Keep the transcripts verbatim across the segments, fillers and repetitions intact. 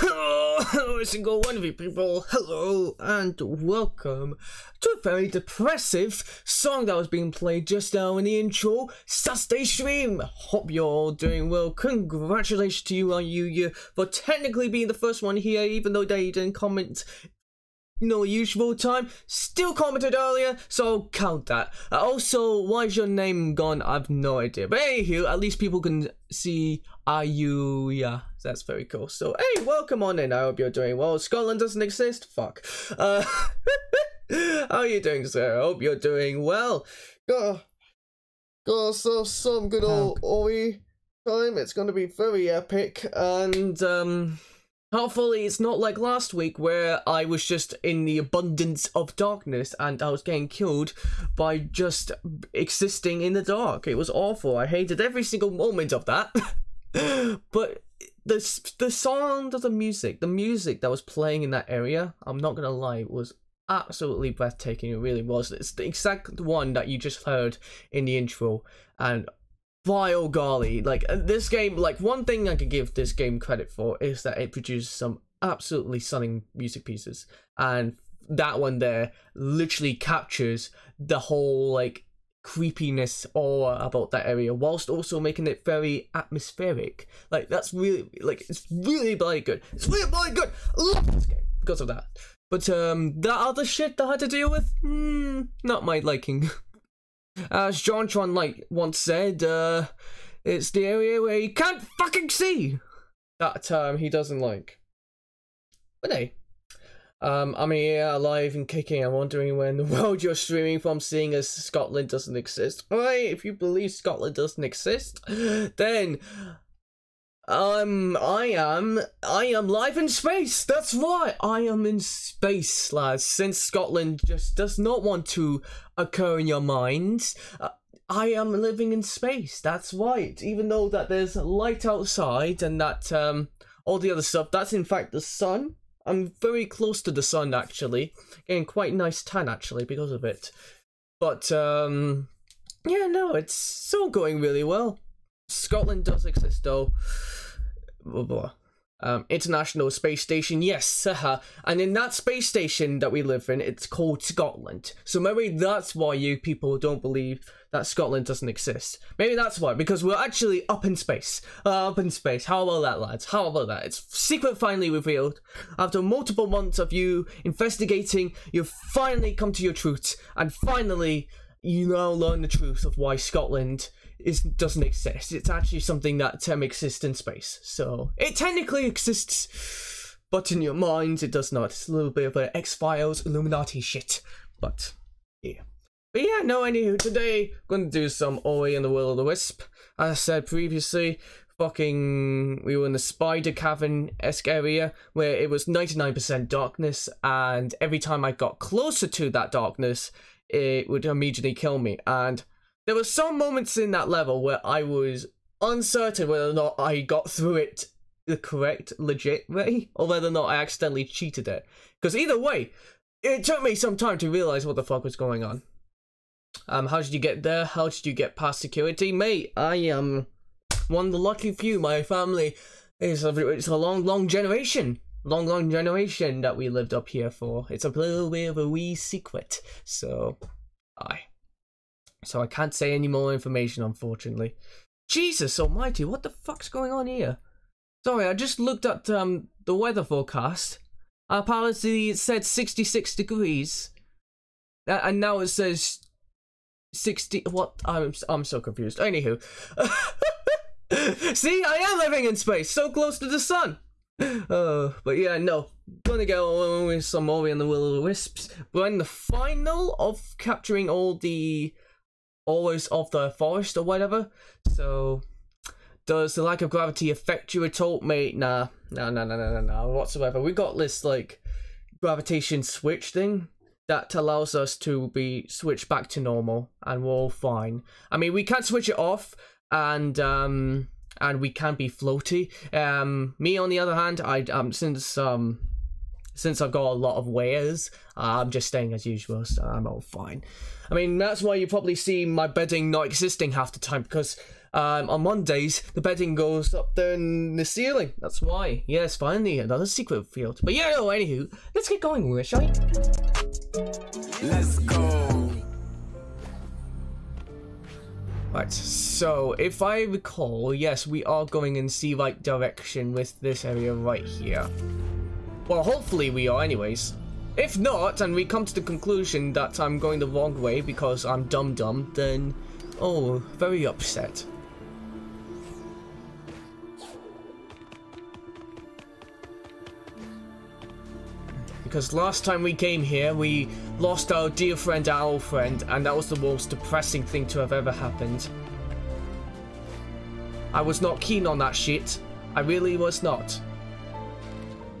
Hello, single one of you people. Hello and welcome to a very depressive song that was being played just now in the intro. Saturday stream. Hope you're all doing well. Congratulations to you on you, you for technically being the first one here, even though they didn't comment. No usual time, still commented earlier, so count that. Uh, also, why is your name gone? I've no idea. But anywho, at least people can see are you, yeah, that's very cool. So, hey, welcome on in. I hope you're doing well. Scotland doesn't exist? Fuck. Uh, how are you doing, sir? I hope you're doing well. Got, got ourselves some good old Ori time. It's going to be very epic, and, um... hopefully it's not like last week where I was just in the abundance of darkness and I was getting killed by just existing in the dark. It was awful. I hated every single moment of that. But the, the sound of the music, the music that was playing in that area, I'm not gonna lie, was absolutely breathtaking. It really was. It's the exact one that you just heard in the intro. And by oh golly, like this game, like one thing I could give this game credit for is that it produces some absolutely stunning music pieces, and that one there literally captures the whole like creepiness aura about that area whilst also making it very atmospheric. Like that's really, like it's really bloody good. It's really bloody good. I love this game because of that. But um, that other shit that I had to deal with, hmm, not my liking. As JonTron like once said, uh, it's the area where you can't fucking see. That term he doesn't like. But hey, um, I'm here alive and kicking. I'm wondering where in the world you're streaming from, seeing as Scotland doesn't exist. Alright, if you believe Scotland doesn't exist, then um, I am, I am live in space. That's right, I am in space, lads. Since Scotland just does not want to occur in your minds, uh, I am living in space. That's right, even though that there's light outside and that um all the other stuff, that's in fact the sun. I'm very close to the sun, actually getting quite nice tan actually because of it. But um yeah, no, it's still going really well. Scotland does exist though. Blah, blah. Um, International Space Station, yes, haha. And in that space station that we live in, it's called Scotland. So maybe that's why you people don't believe that Scotland doesn't exist. Maybe that's why, because we're actually up in space. Uh, up in space. How about that, lads? How about that? It's secret finally revealed. After multiple months of you investigating, you've finally come to your truth. And finally, you now learn the truth of why Scotland is doesn't exist. It's actually something that um, exists in space. So it technically exists, but in your minds it does not. It's a little bit of an X-Files Illuminati shit. But yeah, but yeah, no, anywho, today I'm going to do some Ori and the Will of the Wisp. As I said previously, fucking we were in the spider cavern-esque area where it was ninety-nine percent darkness, and every time I got closer to that darkness it would immediately kill me. And there were some moments in that level where I was uncertain whether or not I got through it the correct, legit way, or whether or not I accidentally cheated it. Because either way, it took me some time to realise what the fuck was going on. Um, how did you get there? How did you get past security? Mate, I am um, one of the lucky few. My family is a, it's a long, long generation. Long, long generation that we lived up here for. It's a little bit of a wee secret. So, aye. So I can't say any more information, unfortunately. Jesus almighty, what the fuck's going on here? Sorry, I just looked at um, the weather forecast. Apparently it said sixty-six degrees. Uh, and now it says sixty... What? I'm, I'm so confused. Anywho. See, I am living in space, so close to the sun. Uh, but yeah, no. Gonna go with some Ori and the Will of the Wisps. We're in the final of capturing all the Auras of the forest or whatever. So, does the lack of gravity affect you at all, mate? Nah, nah, nah, nah, nah, nah, nah whatsoever. We got this like gravitation switch thing that allows us to be switched back to normal, and we're all fine. I mean, we can't switch it off, and um. and we can be floaty. Um, me, on the other hand, I um since um since I've got a lot of wares, I'm just staying as usual, so I'm all fine. I mean, that's why you probably see my bedding not existing half the time, because um, on Mondays the bedding goes up there in the ceiling. That's why. Yes, finally another secret field. But yeah, no, anywho, let's get going, shall we? Let's go. Right, so if I recall, yes, we are going in the right direction with this area right here. Well, hopefully we are anyways. If not, and we come to the conclusion that I'm going the wrong way because I'm dumb-dumb, then, oh, very upset. Because last time we came here, we lost our dear friend, our old friend, and that was the most depressing thing to have ever happened. I was not keen on that shit. I really was not.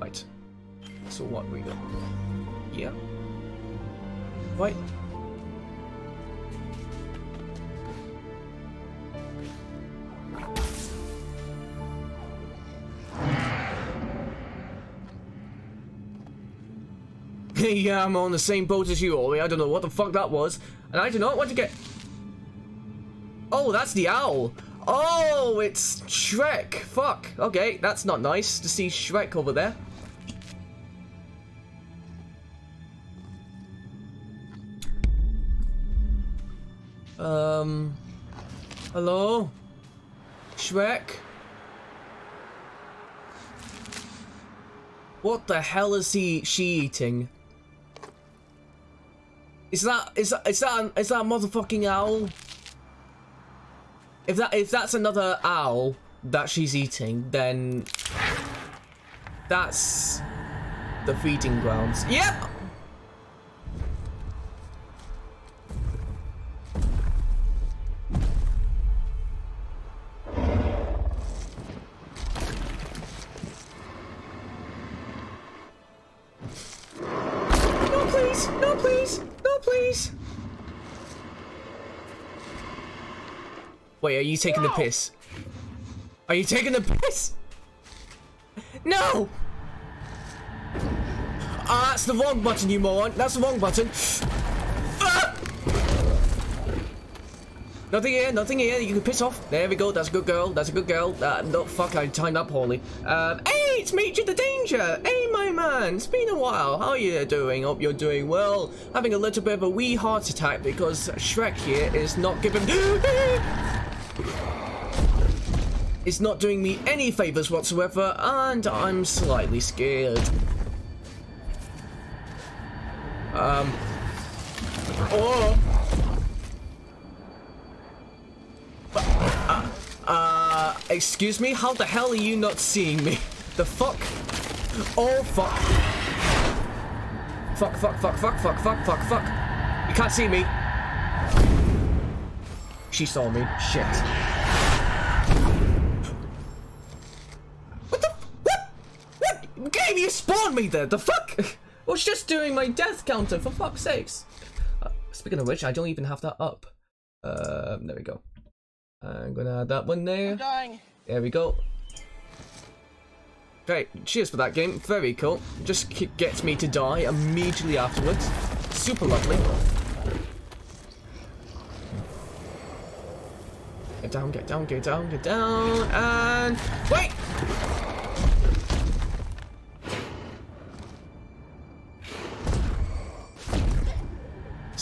Right. So what we got? Yeah. Right. Yeah, I'm on the same boat as you, Ori. I don't know what the fuck that was. And I do not want to get... Oh, that's the owl. Oh, it's Shrek. Fuck. Okay, that's not nice to see Shrek over there. Um... Hello? Shrek? What the hell is he... she eating? Is that is that is that is that a motherfucking owl? If that if that's another owl that she's eating, then that's the feeding grounds. Yep. Wait, are you taking no. the piss? Are you taking the piss? No! Ah, oh, that's the wrong button, you moron. That's the wrong button. Ah! Nothing here, nothing here. You can piss off. There we go. That's a good girl. That's a good girl. Uh, no, fuck, I timed up poorly. Um, hey, it's Major the Danger. Hey, my man. It's been a while. How are you doing? Hope you're doing well. Having a little bit of a wee heart attack because Shrek here is not giving... It's not doing me any favors whatsoever, and I'm slightly scared. Um. Oh. Uh, uh. Excuse me. How the hell are you not seeing me? The fuck? Oh fuck. Fuck. Fuck. Fuck. Fuck. Fuck. Fuck. Fuck. Fuck. You can't see me. She saw me. Shit. What the? What? What game? You spawned me there. The fuck? I was just doing my death counter. For fuck's sakes. Uh, speaking of which, I don't even have that up. Um, there we go. I'm gonna add that one there. I'm dying. There we go. Great. Cheers for that game. Very cool. Just gets me to die immediately afterwards. Super lovely. Get down, get down, get down, get down, and wait!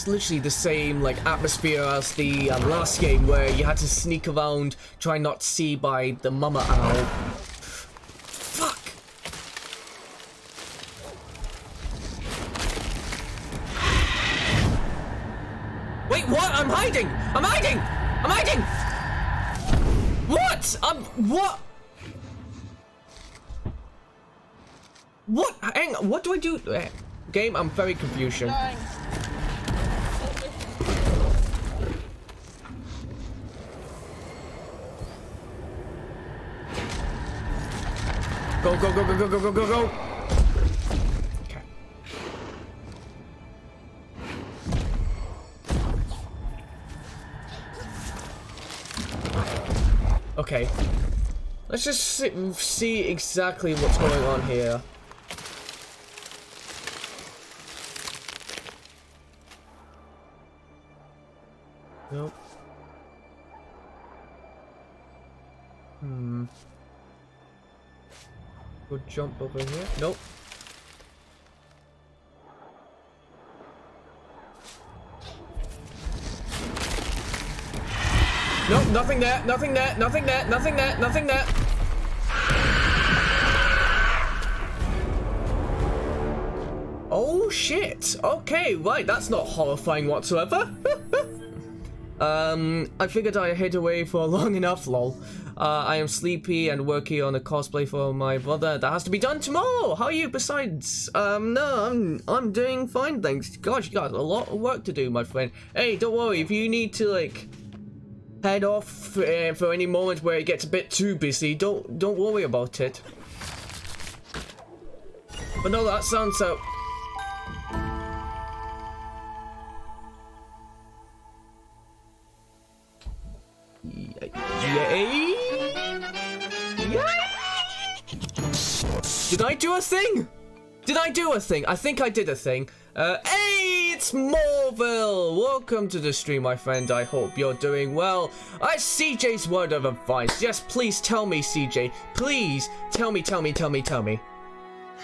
it's literally the same like atmosphere as the um, last game where you had to sneak around, try not to see by the mama owl. Fuck! Wait, what? I'm hiding! I'm hiding! I'm hiding! What? I'm... What? What? Hang on, what do I do? Uh, game, I'm very confused. Go, go, go, go, go, go, go, go, go! Okay. Okay. Let's just sit and see exactly what's going on here. Nope. Hmm. Go jump over here. Nope. Nope, nothing there, nothing there, nothing there, nothing there, nothing there. Oh shit. Okay, right, that's not horrifying whatsoever. Um, I figured I hid away for long enough, lol. Uh, I am sleepy and working on a cosplay for my brother. That has to be done tomorrow! How are you besides? Um, no, I'm, I'm doing fine, thanks. Gosh, you got a lot of work to do, my friend. Hey, don't worry, if you need to, like, head off uh, for any moment where it gets a bit too busy, don't, don't worry about it. But no, that sounds so... Yay! Yay! Did I do a thing? Did I do a thing? I think I did a thing. Uh, hey, it's Morville! Welcome to the stream, my friend. I hope you're doing well. Uh, C J's word of advice. Yes, please tell me, C J. Please tell me, tell me, tell me, tell me.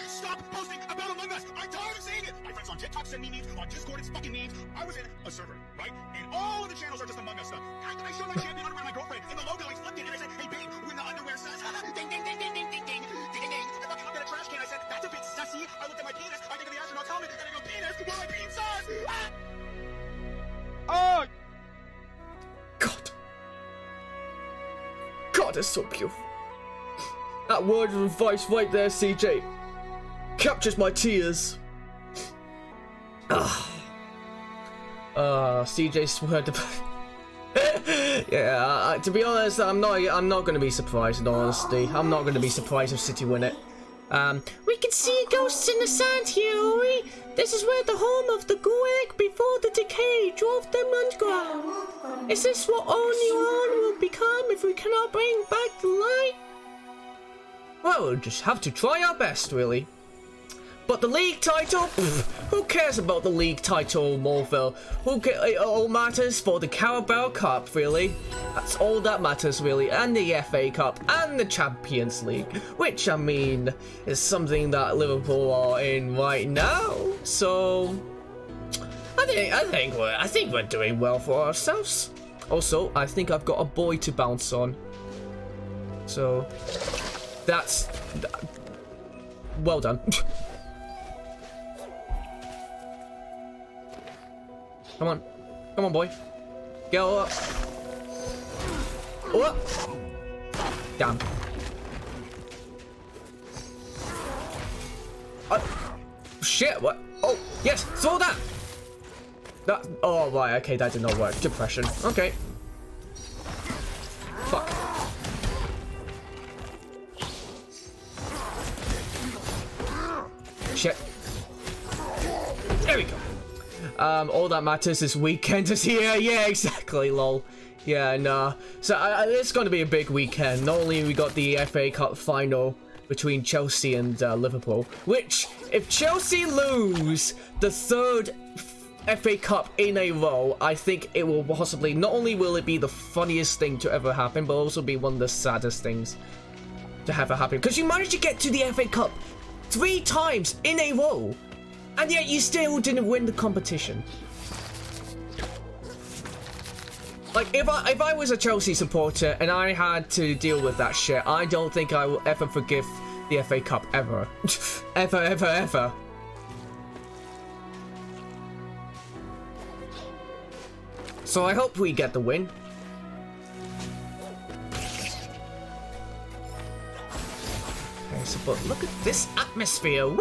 Stop posting about Among Us. I'm tired of seeing it. My friends on TikTok send me memes. On Discord, it's fucking memes. I was in a server, right? And all of the channels are just Among Us stuff. How can I show my champion underwear to my girlfriend? And the logo is flipped in and I said, hey babe, when the underwear says, ding, ding, ding, ding, ding, ding, ding, ding, ding. I fucking looked at a trash can. I said, that's a bit sussy. I looked at my penis. I think of the astronaut's helmet. And I go, penis, where my penis says? Ah! Oh! God. God, it's so beautiful. That word of advice right there, C J. Captures my tears. Ah. Uh, C J swear to... Yeah, uh, to be honest, I'm not I'm not going to be surprised, in honesty. I'm not going to be surprised if City win it. Um, we can see ghosts in the sand here, Ori. This is where the home of the Guek before the decay drove them underground. Is this what only one will become if we cannot bring back the light? Well, we'll just have to try our best, really. But the league title? Pfft, who cares about the league title, Morville? Who ca it all matters for the Carabao Cup, really. That's all that matters, really. And the F A Cup and the Champions League. Which, I mean, is something that Liverpool are in right now. So, I think, I think, we're, I think we're doing well for ourselves. Also, I think I've got a boy to bounce on. So, that's... That, well done. Come on. Come on, boy. Go up. Up. Damn. Oh, shit, what? Oh, yes, saw that. That. Oh, right, okay, that did not work. Depression. Okay. Fuck. Shit. There we go. Um, all that matters this weekend is here. Yeah, exactly, lol. Yeah, nah. So, uh, it's going to be a big weekend. Not only we got the F A Cup final between Chelsea and uh, Liverpool, which, if Chelsea lose the third F A Cup in a row, I think it will possibly, not only will it be the funniest thing to ever happen, but also be one of the saddest things to ever happen. Because you managed to get to the F A Cup three times in a row. And yet you still didn't win the competition. Like, if I if I was a Chelsea supporter and I had to deal with that shit, I don't think I will ever forgive the F A Cup, ever. ever, ever, ever. So I hope we get the win. Okay, so, but look at this atmosphere, woo!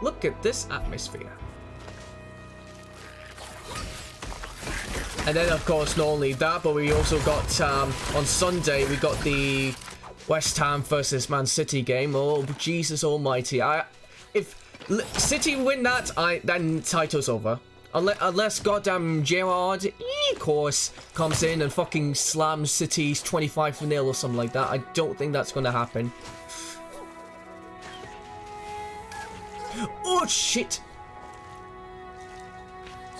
Look at this atmosphere. And then, of course, not only that, but we also got, um, on Sunday, we got the West Ham versus Man City game. Oh, Jesus almighty. I, if City win that, I then title's over. Unless, unless goddamn Gerrard, of course, comes in and fucking slams City's twenty-five nil or something like that. I don't think that's going to happen. Oh, shit.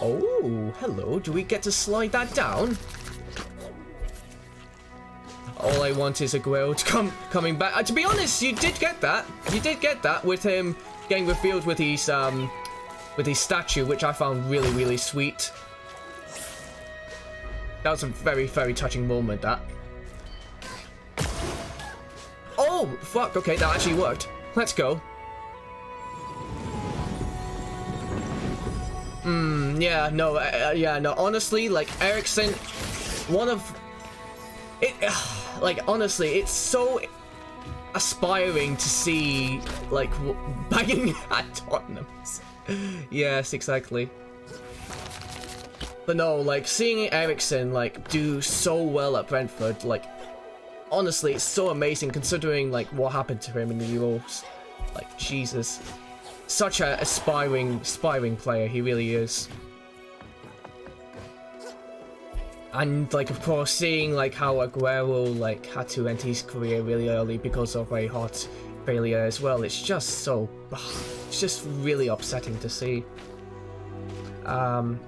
Oh, hello. Do we get to slide that down? All I want is Aguero to come coming back. Uh, to be honest, you did get that. You did get that with him getting revealed with his um with his statue, which I found really, really sweet. That was a very, very touching moment, that. Oh, fuck. Okay, that actually worked. Let's go. Hmm, yeah, no, uh, yeah, no, honestly, like, Eriksen, one of, it, uh, like, honestly, it's so aspiring to see, like, bagging at Tottenham. Yes, exactly. But no, like, seeing Eriksen, like, do so well at Brentford, like, honestly, it's so amazing considering, like, what happened to him in the Euros. Like, Jesus. Such an aspiring, aspiring player, he really is. And, like, of course, seeing, like, how Aguero, like, had to end his career really early because of a heart failure as well, it's just so... It's just really upsetting to see. Um...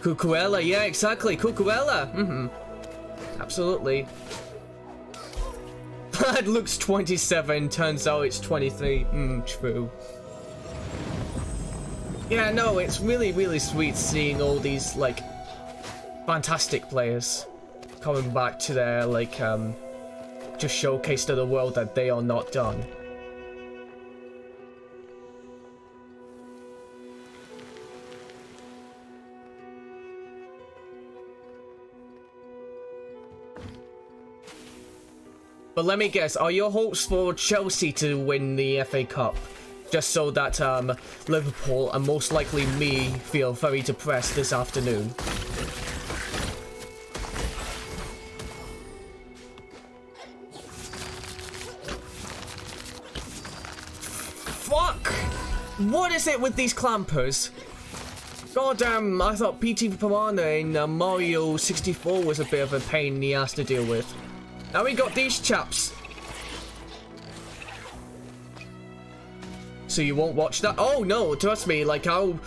Cucurella, yeah, exactly, Cucurella! Mm-hmm. Absolutely. It looks twenty-seven, turns out it's twenty-three. Hmm, true. Yeah, no, it's really, really sweet seeing all these, like, fantastic players coming back to their, like, um, just showcase to the world that they are not done. But let me guess, are your hopes for Chelsea to win the F A Cup? Just so that um, Liverpool and most likely me feel very depressed this afternoon. Fuck! What is it with these clampers? Goddamn, I thought P T Piranha in uh, Mario sixty-four was a bit of a pain in the ass to deal with. Now we got these chaps. So you won't watch that? Oh no, trust me, like I'll...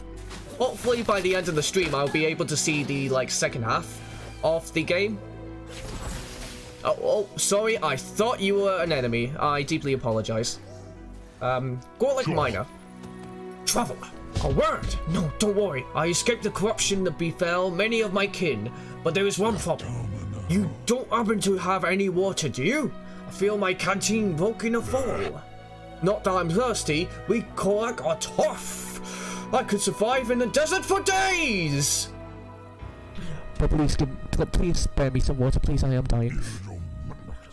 Hopefully by the end of the stream I'll be able to see the, like, second half of the game. Oh, oh sorry, I thought you were an enemy. I deeply apologise. Um, Gorlick Miner. Traveller. A word! No, don't worry. I escaped the corruption that befell many of my kin, but there is one problem. You don't happen to have any water, do you? I feel my canteen broken a fall. Not that I'm thirsty, we Korok are tough. I could survive in the desert for days! But please, please spare me some water, please, I am dying.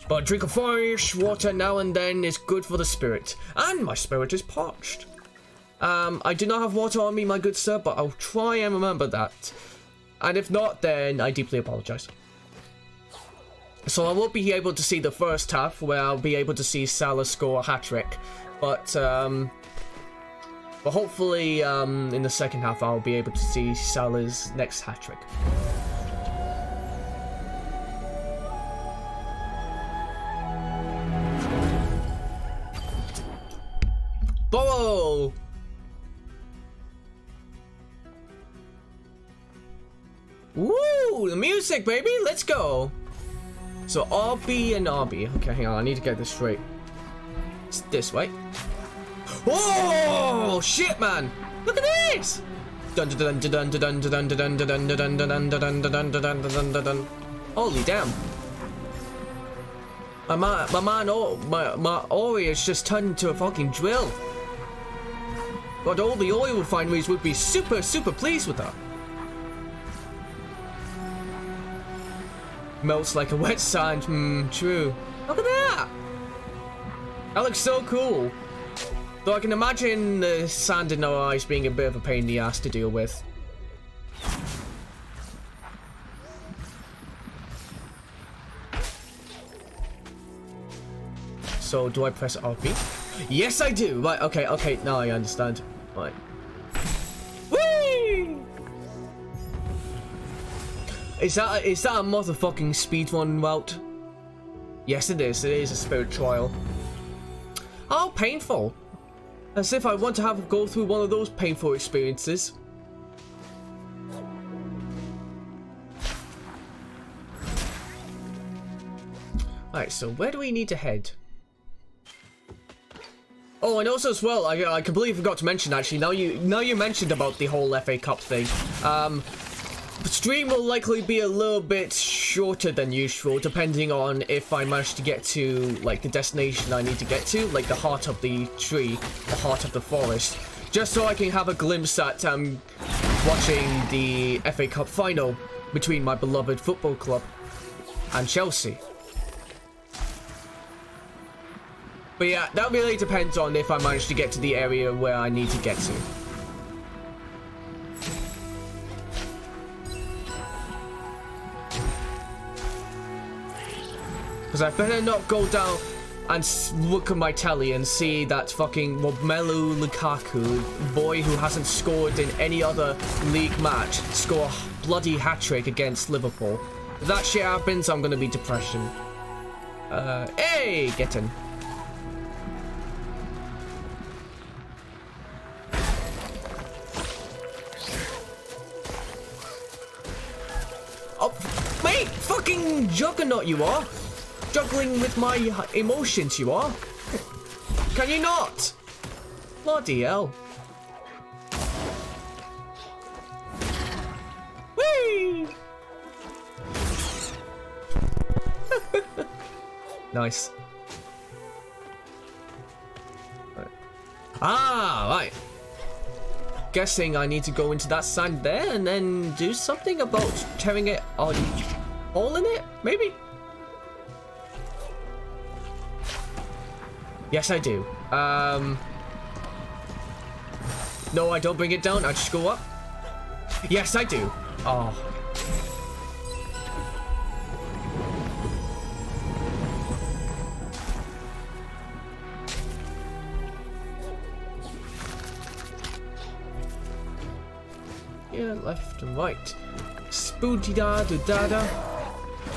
But a drink of fresh water now and then is good for the spirit. And my spirit is parched. Um, I do not have water on me, my good sir, but I'll try and remember that. And if not, then I deeply apologise. So I won't be able to see the first half, where I'll be able to see Salah score a hat-trick. But, um... But hopefully, um, in the second half, I'll be able to see Salah's next hat-trick. Boro! Woo! The music, baby! Let's go! So R B and R B. Okay, hang on. I need to get this straight. It's this way. Oh, shit, man. Look at this. Holy damn. My man, my man, oh, my, my Ori has just turned into a fucking drill. God, all the oil refineries would be super, super pleased with that. Melts like a wet sand, hmm, true. Look at that! That looks so cool. Though I can imagine the sand in our eyes being a bit of a pain in the ass to deal with. So, do I press R P? Yes, I do! Right, okay, okay, now I understand. Right. Whee! Is that, is that a motherfucking speedrun route? Yes, it is. It is a spirit trial. How painful! As if I want to have go through one of those painful experiences. Alright, so where do we need to head? Oh, and also as well, I, I completely forgot to mention actually, now you now you mentioned about the whole F A Cup thing. Um, the stream will likely be a little bit shorter than usual, depending on if I manage to get to, like, the destination I need to get to, like the heart of the tree, the heart of the forest, just so I can have a glimpse at um, watching the F A Cup final between my beloved football club and Chelsea. But yeah, that really depends on if I manage to get to the area where I need to get to. Because I better not go down and look at my telly and see that fucking Romelu Lukaku, boy who hasn't scored in any other league match, score a bloody hat-trick against Liverpool. If that shit happens, I'm going to be depression. Uh, hey, get in. Fucking juggernaut you are! Juggling with my emotions you are! Can you not? Bloody hell. Whee! Nice. Right. Ah, right. Guessing I need to go into that sand there and then do something about tearing it on. Hole in it? Maybe? Yes, I do. Um, no, I don't bring it down. I just go up. Yes, I do. Oh. Yeah, left and right. Spooty da da da da.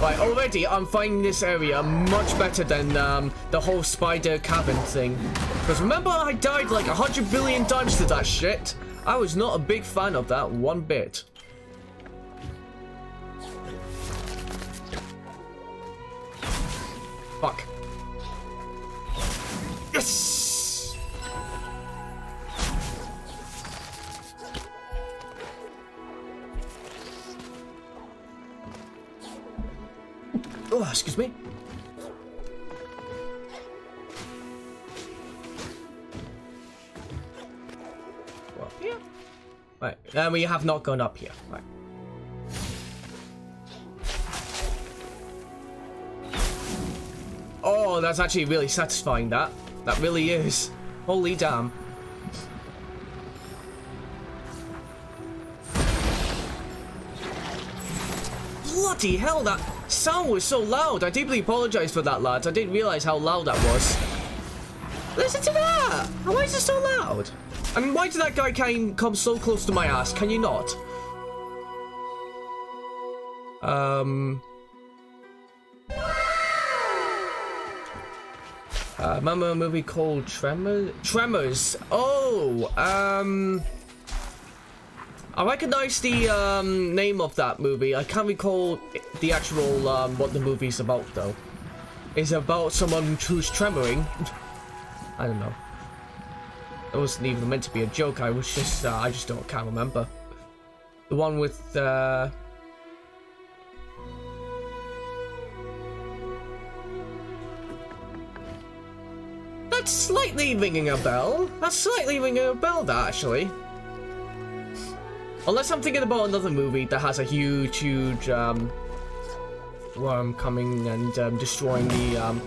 Right, already I'm finding this area much better than um, the whole spider cabin thing. Because remember I died like a hundred billion times to that shit. I was not a big fan of that one bit. Fuck. Yes! Oh, excuse me. Go up here. Right, and we have not gone up here. Right. Oh, that's actually really satisfying, that. That really is. Holy damn. Bloody hell, that sound was so loud. I deeply apologize for that, lads. I didn't realize how loud that was. Listen to that! Why is it so loud? I mean, why did that guy came, come so close to my ass? Can you not? Um... Uh, remember a movie called Tremors? Tremors! Oh! Um... I recognize the um, name of that movie. I can't recall the actual um, what the movie's about though. It's about someone who's tremoring. I don't know. It wasn't even meant to be a joke. I was just uh, I just don't can't remember. The one with uh... that's slightly ringing a bell. That's slightly ringing a bell, that, actually. Unless I'm thinking about another movie that has a huge, huge um, worm coming and um, destroying the um,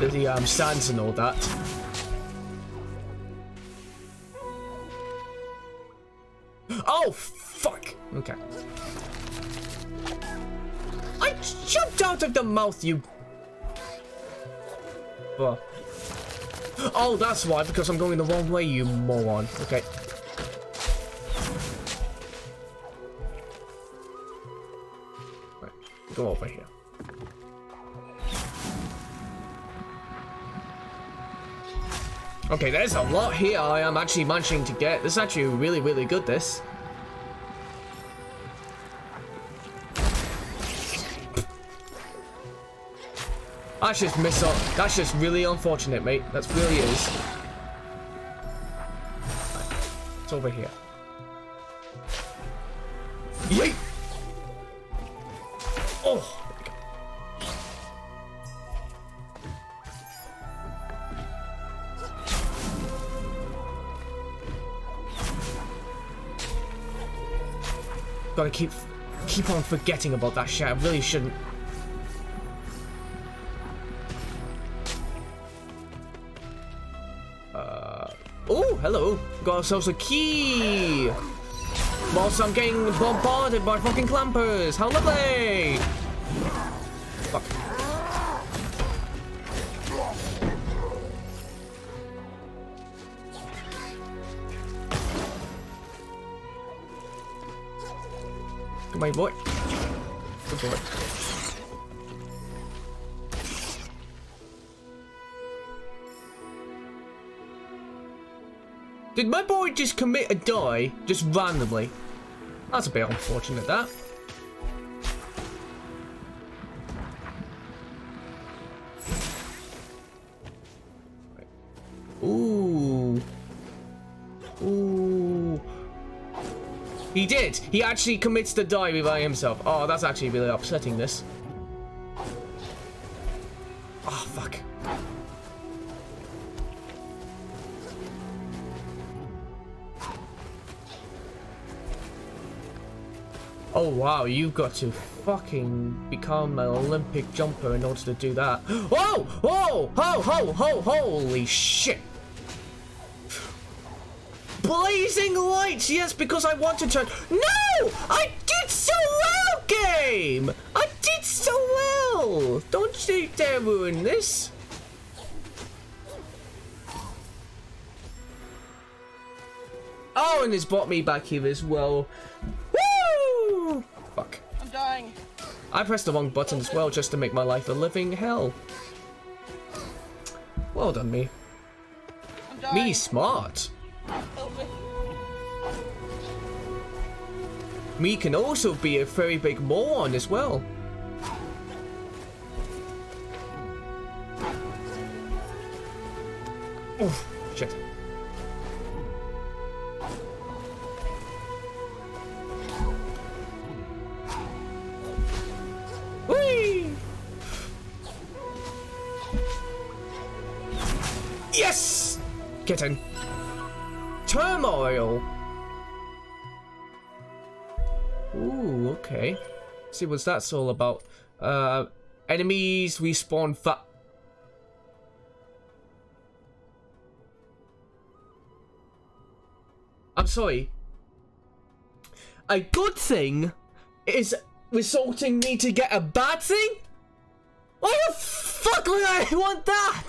the, the um, sands and all that. Oh fuck! Okay. I jumped out of the mouth, you. Oh, oh that's why, because I'm going the wrong way, you moron. Okay. Go over here. Okay, there's a lot here I am actually managing to get. This is actually really, really good, this. That's just miss up. That's just really unfortunate, mate. That's really is. It's over here. Yeet! Oh! Gotta keep keep on forgetting about that shit. I really shouldn't. Uh oh, hello. Got ourselves a key. Whilst I'm getting bombarded by fucking clampers. How lovely! Fuck. Come on, boy. Good boy. Did my boy just commit a die just randomly? That's a bit unfortunate, that. Ooh. Ooh. He did. He actually commits the die by himself. Oh, that's actually really upsetting, this. Oh, fuck. Oh wow, you've got to fucking become an Olympic jumper in order to do that. Whoa! Whoa! Ho! Ho! Ho! Holy shit! Blazing lights! Yes, because I want to turn. No! I did so well, game! I did so well! Don't you dare ruin this! Oh, and it's brought me back here as well. Fuck. I'm dying. I pressed the wrong button as well just to make my life a living hell. Well done, me. I'm dying. Me smart. Help me. Me can also be a very big moron as well. Oof, shit. Whee! Yes! Kitten. Turmoil. Ooh, okay. Let's see what's that's all about. Uh, enemies respawn fa- I'm sorry. A good thing is resulting me to get a bad thing? Why the fuck would I want that?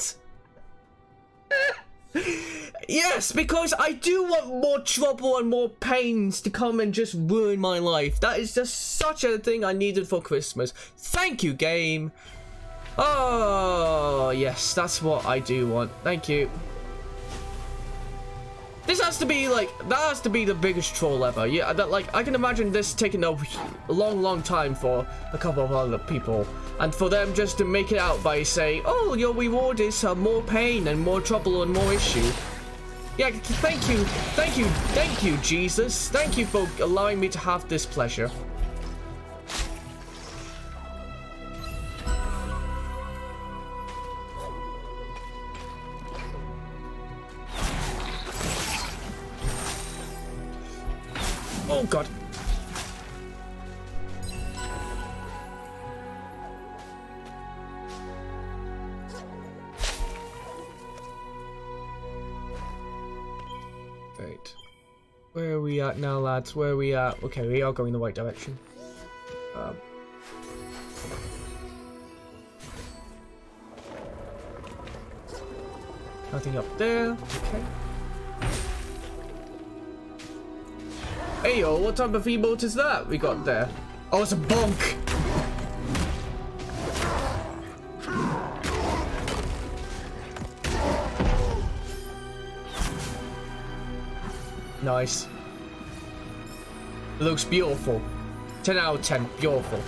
Yes, because I do want more trouble and more pains to come and just ruin my life. That is just such a thing I needed for Christmas. Thank you, game. Oh, yes, that's what I do want. Thank you. This has to be like, that has to be the biggest troll ever. Yeah, that, like, I can imagine this taking a long, long time for a couple of other people. And for them just to make it out by saying, oh, your reward is uh, more pain and more trouble and more issue. Yeah, thank you, thank you, thank you, Jesus. Thank you for allowing me to have this pleasure. Oh, God. Now, lads, where we are. Okay, we are going the right direction. Um. Nothing up there. Okay. Hey, yo, what type of emote is that we got there? Oh, it's a bonk. Nice. Looks beautiful. ten out of ten. Beautiful.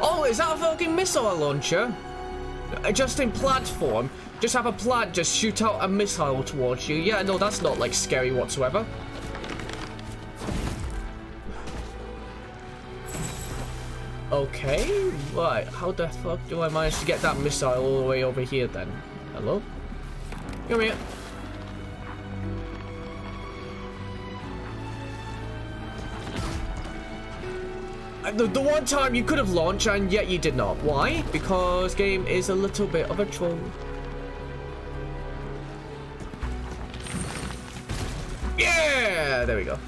Oh, is that a fucking missile launcher? Just in plaid form. Just have a plaid just shoot out a missile towards you. Yeah, no, that's not like scary whatsoever. Okay, right. How the fuck do I manage to get that missile all the way over here then? Hello? Come here. The, the one time you could have launched and yet you did not. Why? Because game is a little bit of a troll. Yeah! There we go.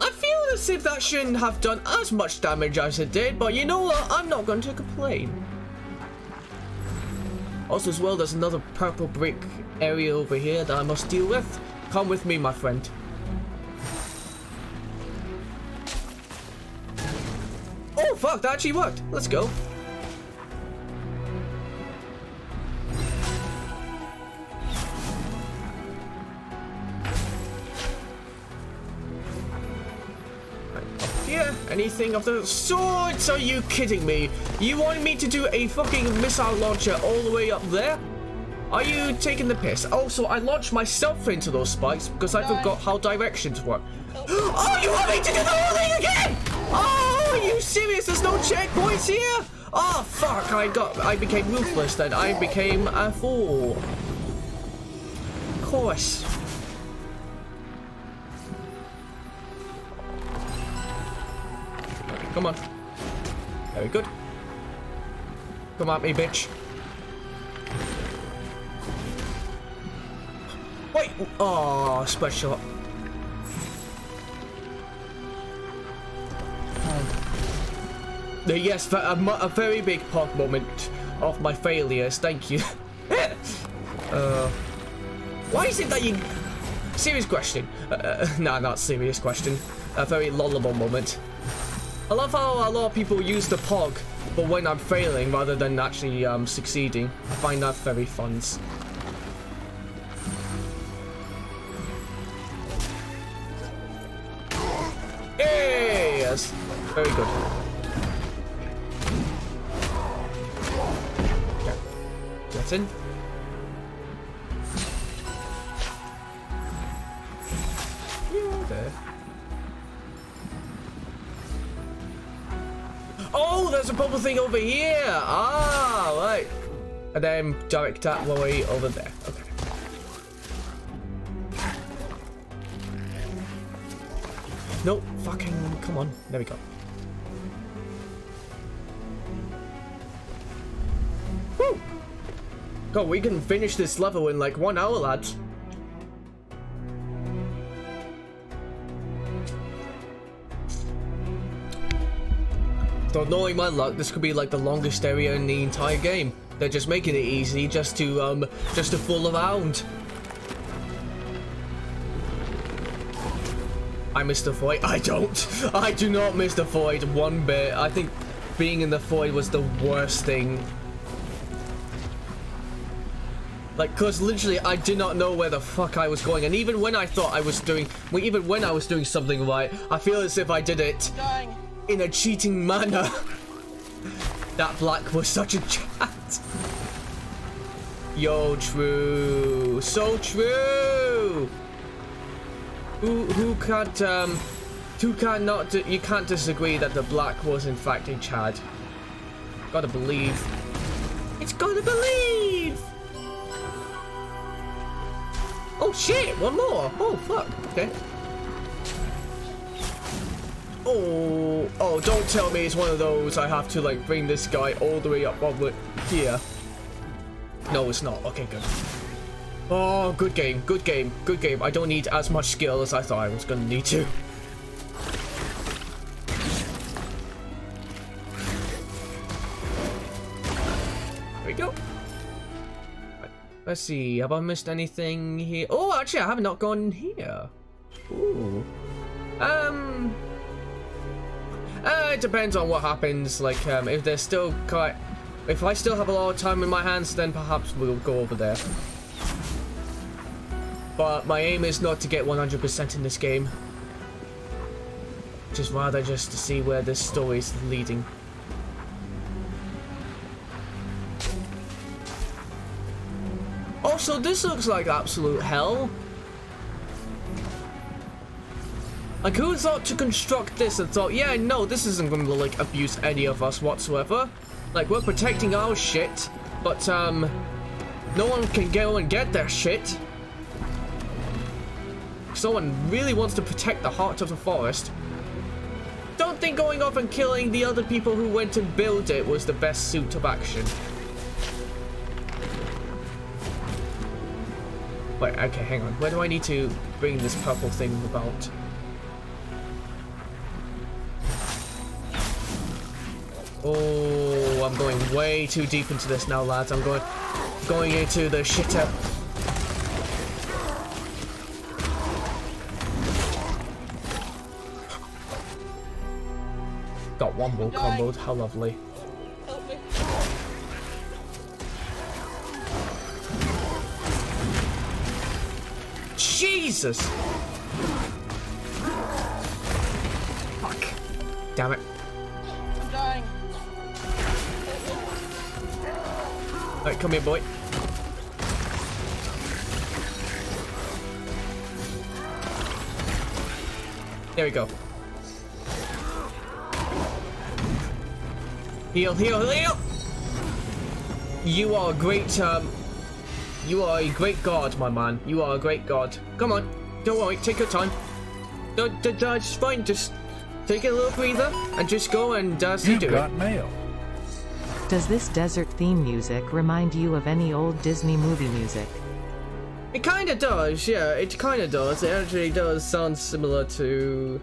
I feel as if that shouldn't have done as much damage as it did, but you know what? I'm not going to complain. Also as well, there's another purple brick area over here that I must deal with. Come with me, my friend. Oh, fuck, that actually worked. Let's go. Anything of the sorts? Are you kidding me? You want me to do a fucking missile launcher all the way up there? Are you taking the piss? Also, I launched myself into those spikes because I forgot how directions work. Oh, you want me to do the whole thing again? Oh, are you serious? There's no checkpoints here? Oh, fuck. I got. I became ruthless then. I became a fool. Of course. Come on. Very good. Come at me, bitch. Wait. Oh, spread shot. Oh. Yes, for a, a very big part moment of my failures. Thank you. uh, why is it that you... Serious question. Uh, nah, not serious question. A very lullable moment. I love how a lot of people use the pog, but when I'm failing rather than actually um, succeeding, I find that very fun. Hey, yes, very good. Okay. Get in. Yeah, there. Oh, there's a purple thing over here. Ah, right. And then direct that way over there. Okay. Nope. Fucking. Come on. There we go. Woo! God, we can finish this level in like one hour, lads. So knowing my luck, this could be like the longest area in the entire game. They're just making it easy just to um just to fool around. I miss the void. I don't. I do not miss the void one bit. I think being in the void was the worst thing. Like, cause literally I did not know where the fuck I was going, and even when I thought I was doing, well, even when I was doing something right, I feel as if I did it Dying. in a cheating manner. That black was such a chat. Yo, true, so true. Who who can't um, who cannot you can't disagree that the black was in fact a Chad. Gotta believe. It's gotta believe. Oh shit! One more. Oh fuck. Okay. Oh, oh! Don't tell me it's one of those. I have to like bring this guy all the way up over here. No, it's not. Okay, good. Oh, good game. Good game. Good game. I don't need as much skill as I thought I was gonna need to. There we go. Right, let's see. Have I missed anything here? Oh, actually, I have not gone here. Ooh. Um. Uh, it depends on what happens. Like, um, if there's still quite, if I still have a lot of time in my hands, then perhaps we'll go over there. But my aim is not to get one hundred percent in this game. Just rather just to see where this story is leading. Also, this looks like absolute hell. Like, who thought to construct this and thought, yeah, no, this isn't going to, like, abuse any of us whatsoever. Like, we're protecting our shit, but, um, no one can go and get their shit. Someone really wants to protect the heart of the forest. Don't think going off and killing the other people who went and built it was the best suit of action. Wait, okay, hang on. Where do I need to bring this purple thing about? Oh, I'm going way too deep into this now, lads. I'm going going into the shitter. Got one more comboed. How lovely. Jesus! Fuck. Damn it. Alright, come here, boy. There we go. Heal, heal, heal! You are a great, um... You are a great god, my man. You are a great god. Come on. Don't worry, take your time. Don't, don't, it's fine, just take a little breather and just go and uh, see you do it. You got mail. Does this desert theme music remind you of any old Disney movie music? It kind of does, yeah, it kind of does. It actually does sound similar to...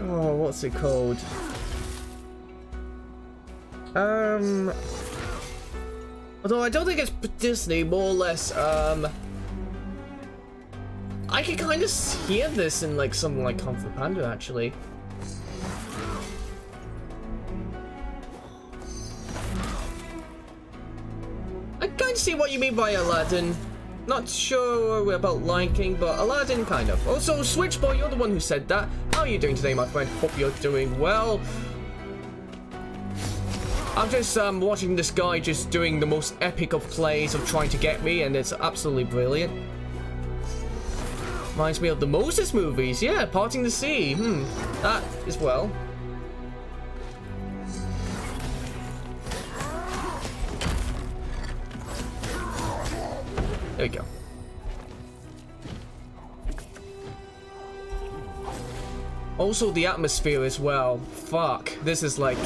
Oh, what's it called? Um... Although I don't think it's Disney, more or less, um... I can kind of hear this in, like, something like Kung Fu Panda, actually. See what you mean by Aladdin. Not sure about Lion King, but Aladdin kind of. Also, Switchboy, you're the one who said that. How are you doing today, my friend? Hope you're doing well. I'm just um, watching this guy just doing the most epic of plays of trying to get me, and it's absolutely brilliant. Reminds me of the Moses movies. Yeah, Parting the Sea. Hmm, that as well. There we go. Also, the atmosphere as well. Fuck. This is like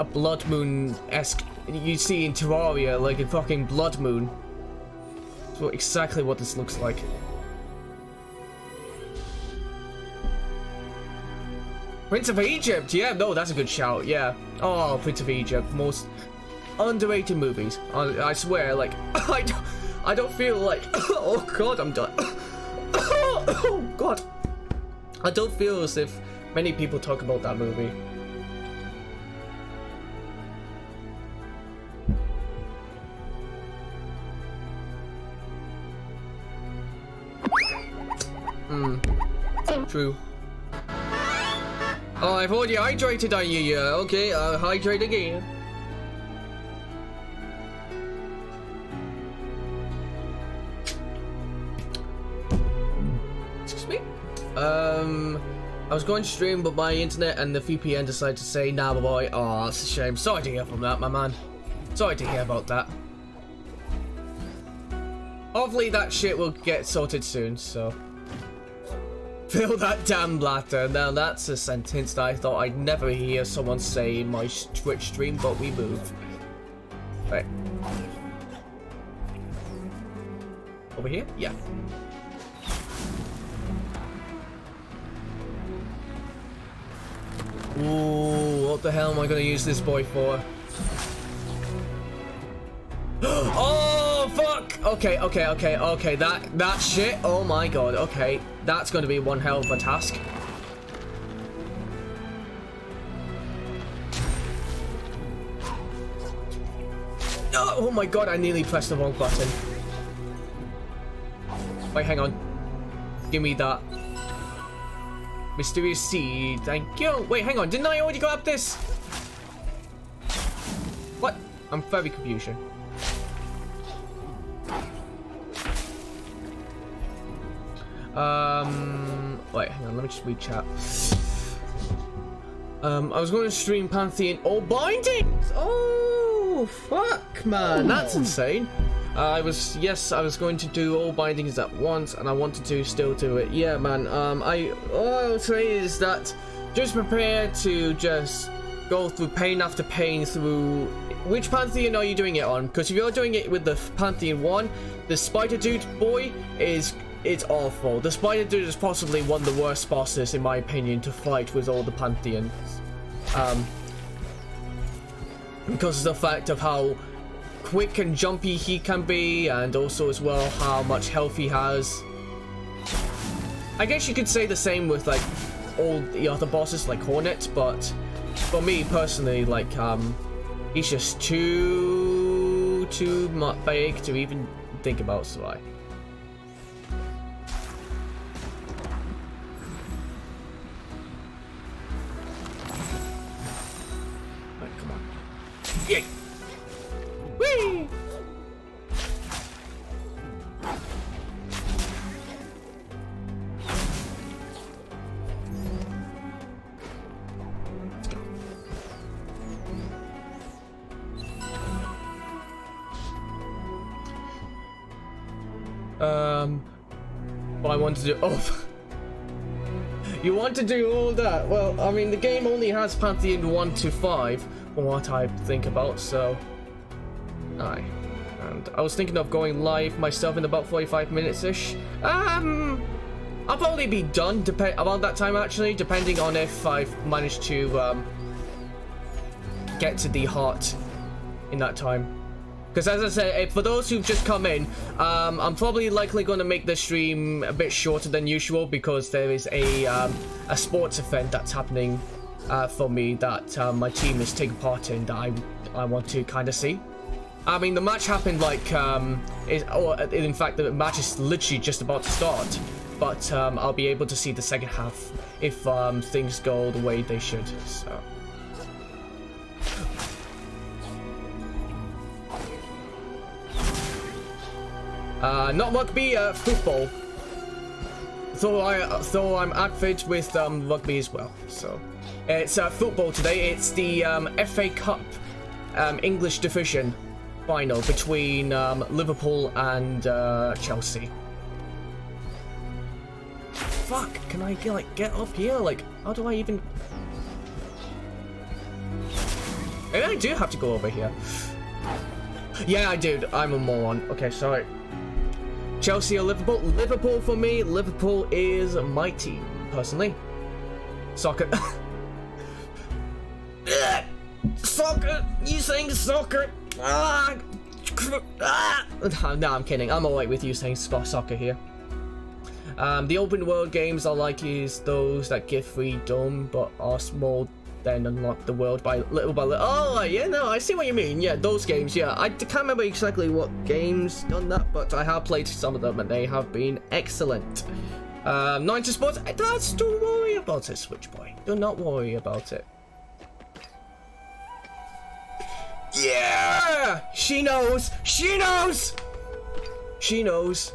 a blood moon-esque. You see in Terraria, like a fucking blood moon. So exactly what this looks like. Prince of Egypt. Yeah, no, that's a good shout. Yeah. Oh, Prince of Egypt. Most underrated movies. I, I swear, like, I don't. I don't feel like, oh god, I'm done. Oh god. I don't feel as if many people talk about that movie. through. Oh, I've already hydrated on you, yeah. Okay, I'll hydrate again. Excuse me? Um, I was going to stream, but my internet and the V P N decided to say, nah, my boy. Oh, that's a shame. Sorry to hear from that, my man. Sorry to hear about that. Hopefully that shit will get sorted soon, so. Fill that damn bladder. Now that's a sentence that I thought I'd never hear someone say in my Twitch stream, but we move. Right. Over here? Yeah. Ooh, what the hell am I gonna use this boy for? Oh, fuck! Okay, okay, okay, okay, that, that shit, oh my god, okay. That's gonna be one hell of a task. Oh, oh my god, I nearly pressed the wrong button. Wait, hang on. Give me that. Mysterious seed, thank you. Wait, hang on, didn't I already grab this? What? I'm very confused. Um, wait, hang on, let me just read chat. Um, I was going to stream Pantheon or Bindings! Oh, fuck, man, that's insane. Uh, I was, yes, I was going to do all bindings at once, and I wanted to still do it. Yeah, man, um, I, all I'll say is that just prepare to just go through pain after pain through... Which Pantheon are you doing it on? Because if you're doing it with the Pantheon one, the Spider Dude boy is, it's awful. The Spider Dude is possibly one of the worst bosses, in my opinion, to fight with all the Pantheons. Um, because of the fact of how quick and jumpy he can be, and also as well how much health he has. I guess you could say the same with like all the other bosses like Hornet, but for me personally, like um he's just too too much big to even think about, so I right, come on. Yay! Whee! Um, but I want to do. Oh, you want to do all that? Well, I mean, the game only has Pantheon one to five, from what I think about, so. Aye. And I was thinking of going live myself in about forty-five minutes-ish. Um, I'll probably be done depend around that time, actually, depending on if I've managed to um, get to the heart in that time. Because as I said, for those who've just come in, um, I'm probably likely going to make the stream a bit shorter than usual because there is a, um, a sports event that's happening uh, for me that uh, my team is taking part in that I, I want to kind of see. I mean, the match happened like, um, is, or in fact, the match is literally just about to start, but um, I'll be able to see the second half if um, things go the way they should, so. Uh, not rugby, uh, football. Though, I, though I'm avid with um, rugby as well, so. It's uh, football today, it's the um, F A Cup um, English Division final between um, Liverpool and uh, Chelsea. Fuck! Can I like get up here? Like, how do I even? Maybe I do have to go over here. Yeah, I do. I'm a moron. Okay, sorry. Chelsea or Liverpool? Liverpool for me. Liverpool is my team, personally. Soccer. Soccer. You saying soccer? Ah, ah. No, no, I'm kidding. I'm alright with you saying soccer here. Um, the open world games I like is those that give freedom but are small, then unlock the world by little by little. Oh, yeah, no, I see what you mean. Yeah, those games, yeah. I can't remember exactly what games done that, but I have played some of them and they have been excellent. Um, not into sports. It does. Don't worry about it, Switch Boy. Do not worry about it. Yeah! She knows! She knows! She knows.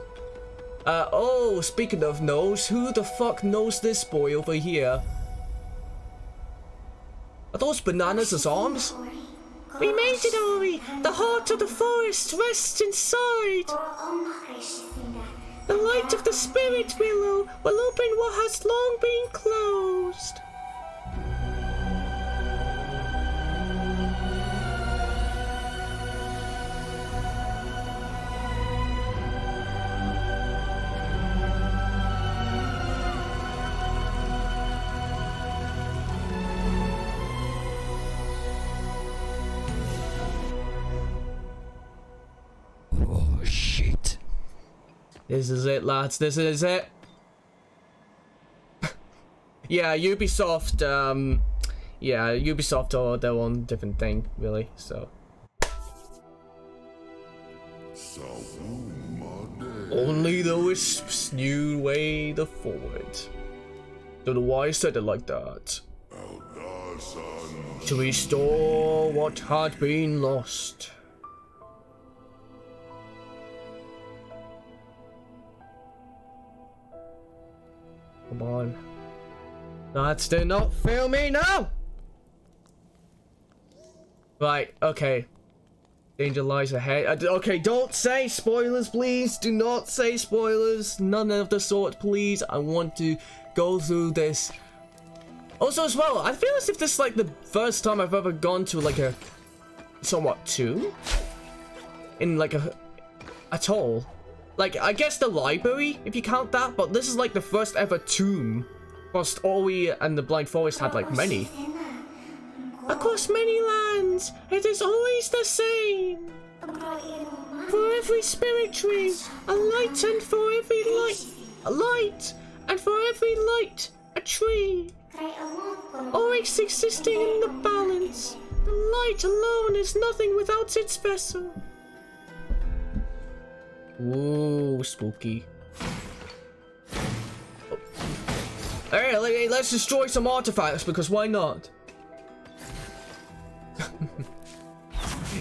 Uh, oh, speaking of knows, who the fuck knows this boy over here? Are those bananas his arms? We made it, Ori! The heart of the forest rests inside! The light of the spirit willow will open what has long been closed. This is it, lads. This is it. Yeah, Ubisoft. Um, yeah, Ubisoft are their own different thing, really. So. Only the wisps knew way the forward. Don't know why I said it like that. To restore what had been lost. Come on. Lads, do not fail me now! Right, okay. Danger lies ahead. Okay, don't say spoilers, please. Do not say spoilers. None of the sort, please. I want to go through this. Also, as well, I feel as if this is like the first time I've ever gone to like a... somewhat tomb? In like a... at all. Like, I guess the library, if you count that, but this is like the first ever tomb. Whilst Ori and the Blind Forest had like many. Across many lands, it is always the same. For every spirit tree, a light, and for every light, a light, and for every light, a tree. Always existing in the balance. The light alone is nothing without its vessel. Ooh, spooky. Oh. Alright, let's destroy some artifacts, because why not?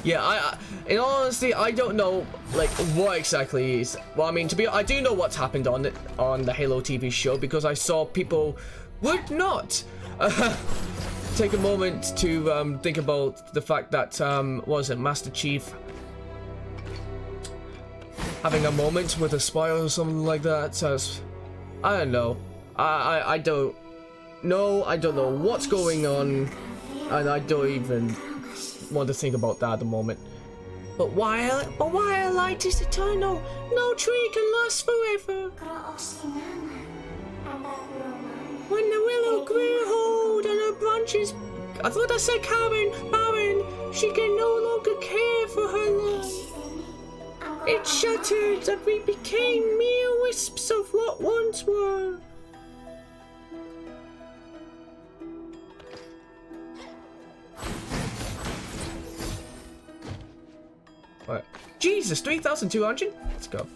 Yeah, I, I... in all honesty, I don't know, like, what exactly is... Well, I mean, to be honest, I do know what's happened on, it, on the Halo T V show, because I saw people would not uh, take a moment to um, think about the fact that, um, what was it, Master Chief... having a moment with a spy or something like that. Says, I don't know. I, I I don't know. I don't know what's going on, and I don't even want to think about that at the moment. But while but while light is eternal, no tree can last forever. When the willow grew old and her branches, I thought I said Karen, Baron. She can no longer care for her love. It shattered and we became mere wisps of what once were. Right. Jesus, three thousand two hundred? Let's go.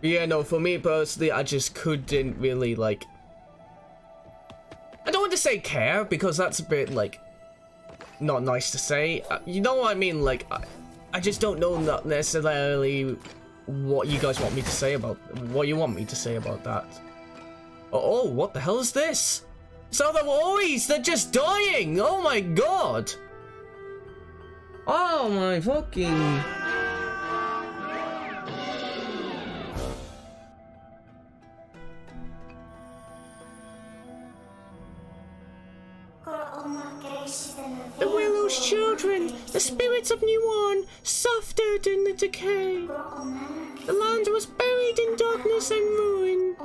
Yeah, no, for me personally, I just couldn't really, like... I don't want to say care, because that's a bit, like, not nice to say. You know what I mean? Like, I, I just don't know not necessarily what you guys want me to say about, what you want me to say about that. Oh, oh, what the hell is this? So the Ori's, they're just dying! Oh my god! Oh my fucking... The willow's children, the spirits of new one, suffered in the decay. The land was buried in darkness and ruin.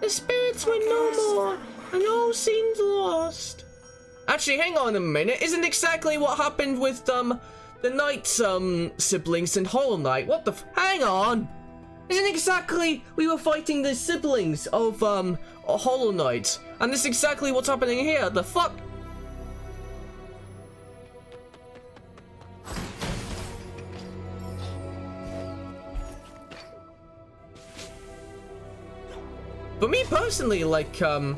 The spirits were no more, and all seemed lost. Actually, hang on a minute. Isn't exactly what happened with um the Knight's um siblings in Hollow Knight? What the? F hang on. Isn't exactly we were fighting the siblings of um Hollow Knight, and this is exactly what's happening here. The fuck. But me personally, like, um,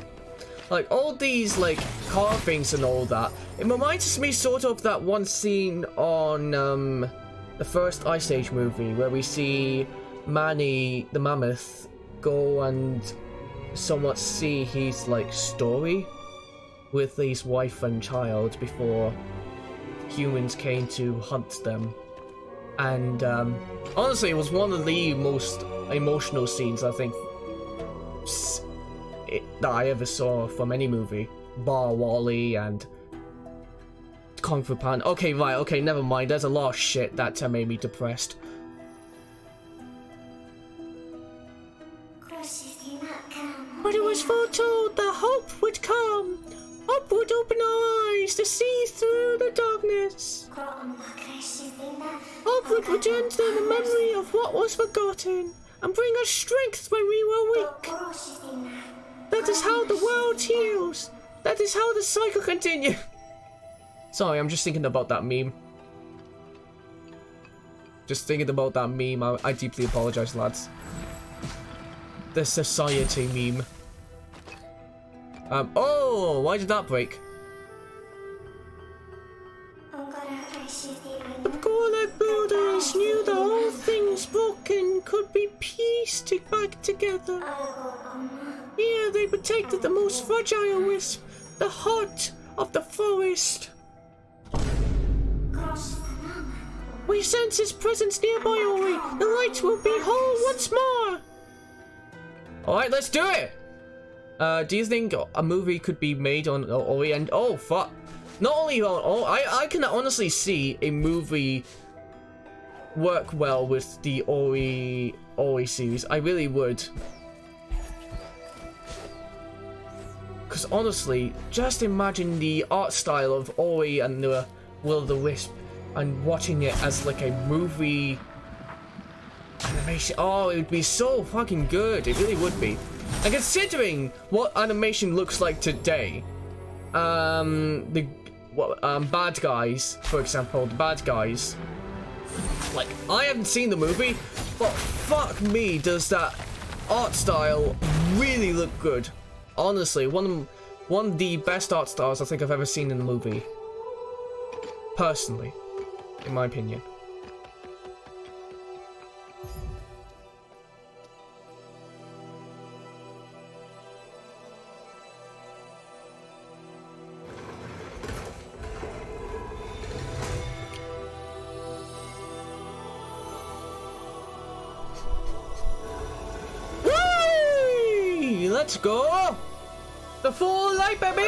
like all these like carvings and all that, it reminds me sort of that one scene on um, the first Ice Age movie where we see Manny the mammoth go and somewhat see his like story with his wife and child before humans came to hunt them. And um, honestly, it was one of the most emotional scenes I think it, that I ever saw from any movie, bar Wall-E and Kung Fu Panda. Okay, right, okay, never mind. There's a lot of shit that uh, made me depressed. But it was foretold that hope would come. Hope would open our eyes to see through the darkness. Hope would return to the memory of what was forgotten and bring us strength when we were weak. That is how the world heals. That is how the cycle continues. Sorry, I'm just thinking about that meme. Just thinking about that meme. I, I deeply apologize, lads. The society meme. Um, oh, why did that break? The Gorlak builders knew that all things broken could be pieced back together. Here they protected the most fragile wisp, the heart of the forest. We sense his presence nearby, Ori. The light will be whole once more. Alright, let's do it! Uh, do you think a movie could be made on Ori and... Oh, fuck. Not only on Ori, I, I can honestly see a movie work well with the Ori, Ori series. I really would. Because honestly, just imagine the art style of Ori and the Will of the Wisp and watching it as like a movie animation. Oh, it would be so fucking good. It really would be. And considering what animation looks like today, um, the well, um, Bad Guys, for example, The Bad Guys, like, I haven't seen the movie, but fuck me, does that art style really look good. Honestly, one of, one of the best art styles I think I've ever seen in a movie. Personally, in my opinion. Let's go! The full light, baby!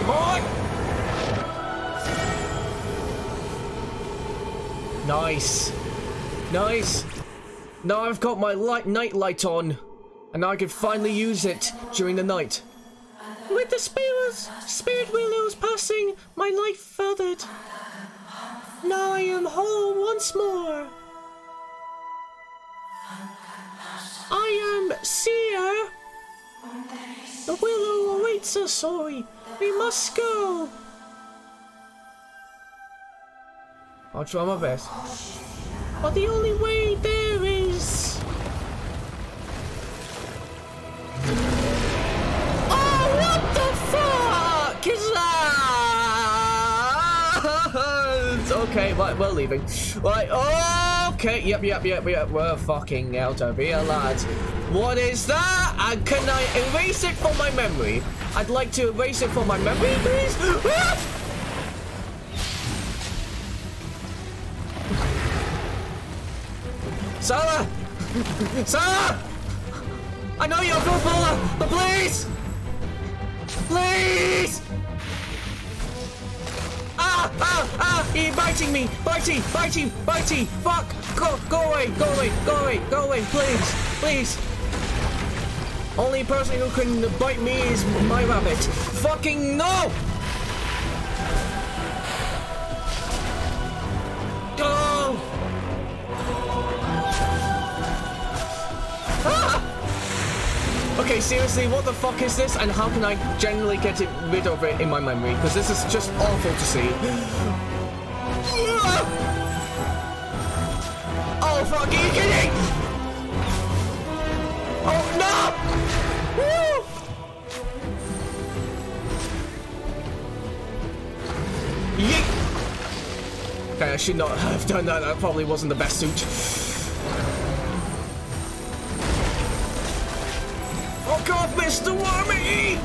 Come on! Nice. Nice. Now I've got my light night light on. And now I can finally use it during the night. With the spears, spirit willows passing, my life feathered. Now I am whole once more. I am seer. The willow awaits us, Ori. We must go. I'll try my best. But the only way there is... Okay, right, we're leaving. Right, oh, okay, yep, yep, yep, yep, we're fucking out of here, lads. What is that? And can I erase it from my memory? I'd like to erase it from my memory, please. Ah! Sarah! Sarah! I know you're a footballer, but please! Please! Ah, ah, ah, he's biting me, biting, biting, biting, fuck, go, go away, go away, go away, go away, please, please. Only person who can bite me is my rabbit. Fucking no! Go! Oh! Ah! Okay, seriously, what the fuck is this? And how can I generally get it, rid of it in my memory? Because this is just awful to see. Oh, fuck, are you kidding? Oh, no! Woo! Yeet! Okay, I should not have done that. That probably wasn't the best suit. Off, Mister Wormy!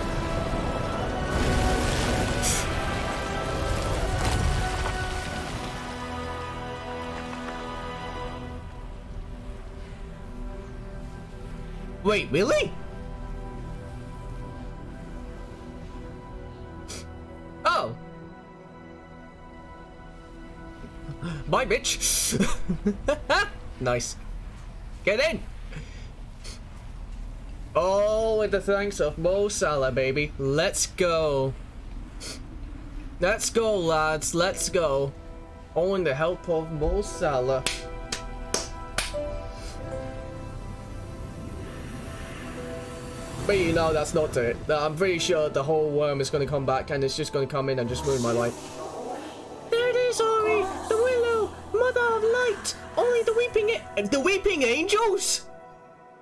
Wait, really? Oh. Bye, bitch. Nice. Get in. Oh, with the thanks of Mo Salah, baby. Let's go. Let's go, lads. Let's go. Oh, and the help of Mo Salah. But you know, that's not it. I'm pretty sure the whole worm is going to come back and it's just going to come in and just ruin my life. There it is, Ori, the Willow, Mother of Light. Only the Weeping, the Weeping Angels?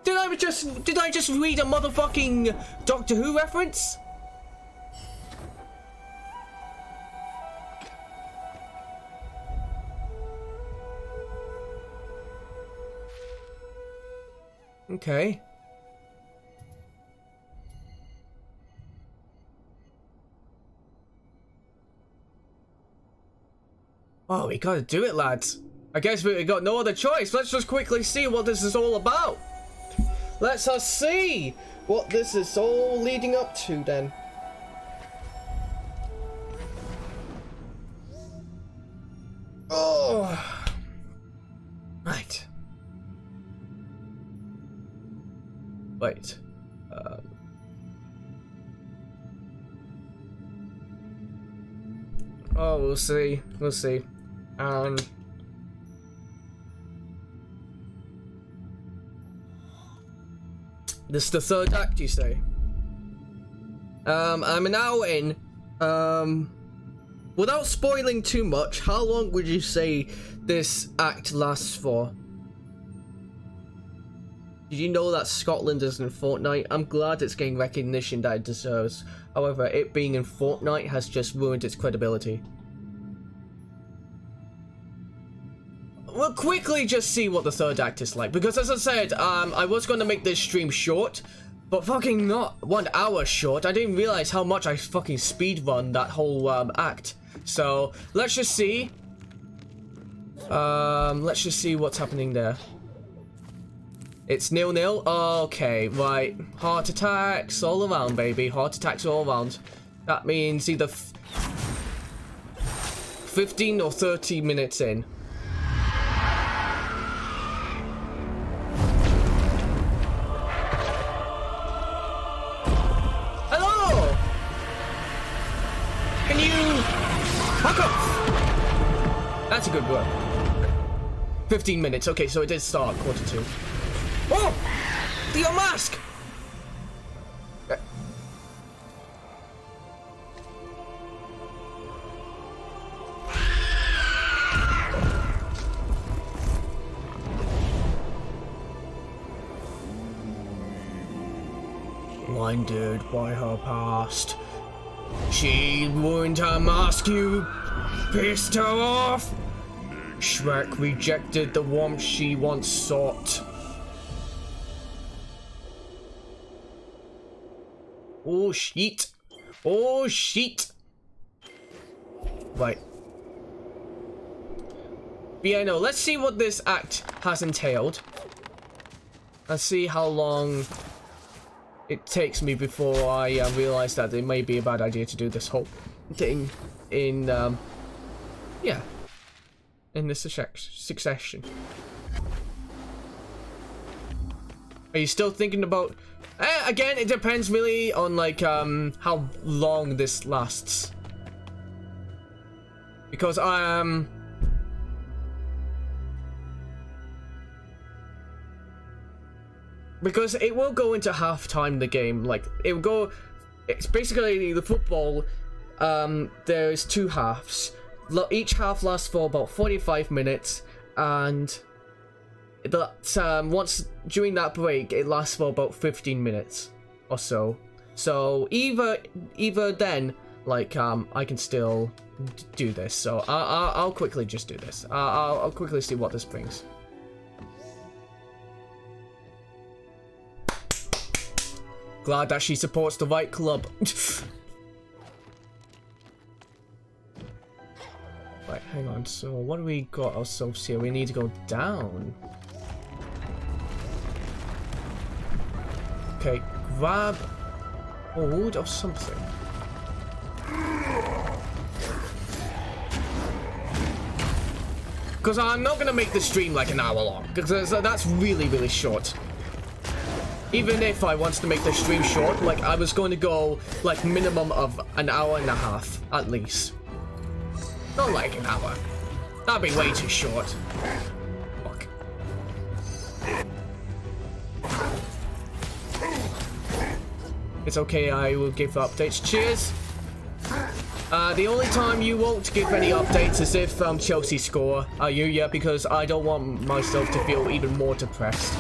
Did I just did I just read a motherfucking Doctor Who reference? Okay. Oh, we gotta do it, lads. I guess we got no other choice. Let's just quickly see what this is all about. Let's us see what this is all leading up to, then. Oh. Right. Wait. Um. Oh, we'll see. We'll see. Um. This is the third act, you say? Um, I'm now in. Um, without spoiling too much, how long would you say this act lasts for? Did you know that Scotland is in Fortnite? I'm glad it's getting recognition that it deserves. However, it being in Fortnite has just ruined its credibility. We'll quickly just see what the third act is like, because as I said, um, I was going to make this stream short, but fucking not one hour short. I didn't realize how much I fucking speedrun that whole um, act. So let's just see. Um, let's just see what's happening there. It's nil nil. Okay, right. Heart attacks all around, baby. Heart attacks all around. That means either f fifteen or thirty minutes in. fifteen minutes. Okay, so it did start quarter to. Oh! The mask! Blinded by her past. She ruined her mask, you pissed her off! Shrek rejected the warmth she once sought. Oh shit! Oh shit! Right. But yeah, no, let's see what this act has entailed. Let's see how long it takes me before I uh, realise that it may be a bad idea to do this whole thing in, um, yeah. In this succession. Are you still thinking about? Eh, again, it depends really on like um how long this lasts. Because I um. because it will go into half time the game. Like, it will go, it's basically the football, um, there is two halves. Each half lasts for about forty-five minutes, and that, um, once, during that break, it lasts for about fifteen minutes or so. So either, either then, like, um, I can still do this. So I, I, I'll quickly just do this. I, I'll, I'll quickly see what this brings. Glad that she supports the right club. Right, hang on. So what do we got ourselves here? We need to go down. Okay, grab hold of something. Because I'm not going to make the stream like an hour long. Because that's really, really short. Even if I wanted to make the stream short, like, I was going to go, like, minimum of an hour and a half, at least. Not like an hour. That'd be way too short. Fuck. It's okay, I will give updates. Cheers! Uh, the only time you won't give any updates is if um, Chelsea score. Are you? Yeah, because I don't want myself to feel even more depressed.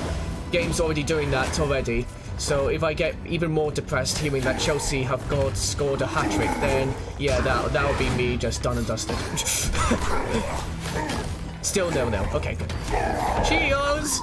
Game's already doing that already, so if I get even more depressed hearing that Chelsea have got scored a hat-trick, then yeah, that, that'll be me just done and dusted. Still no, no. Okay, good. Cheers!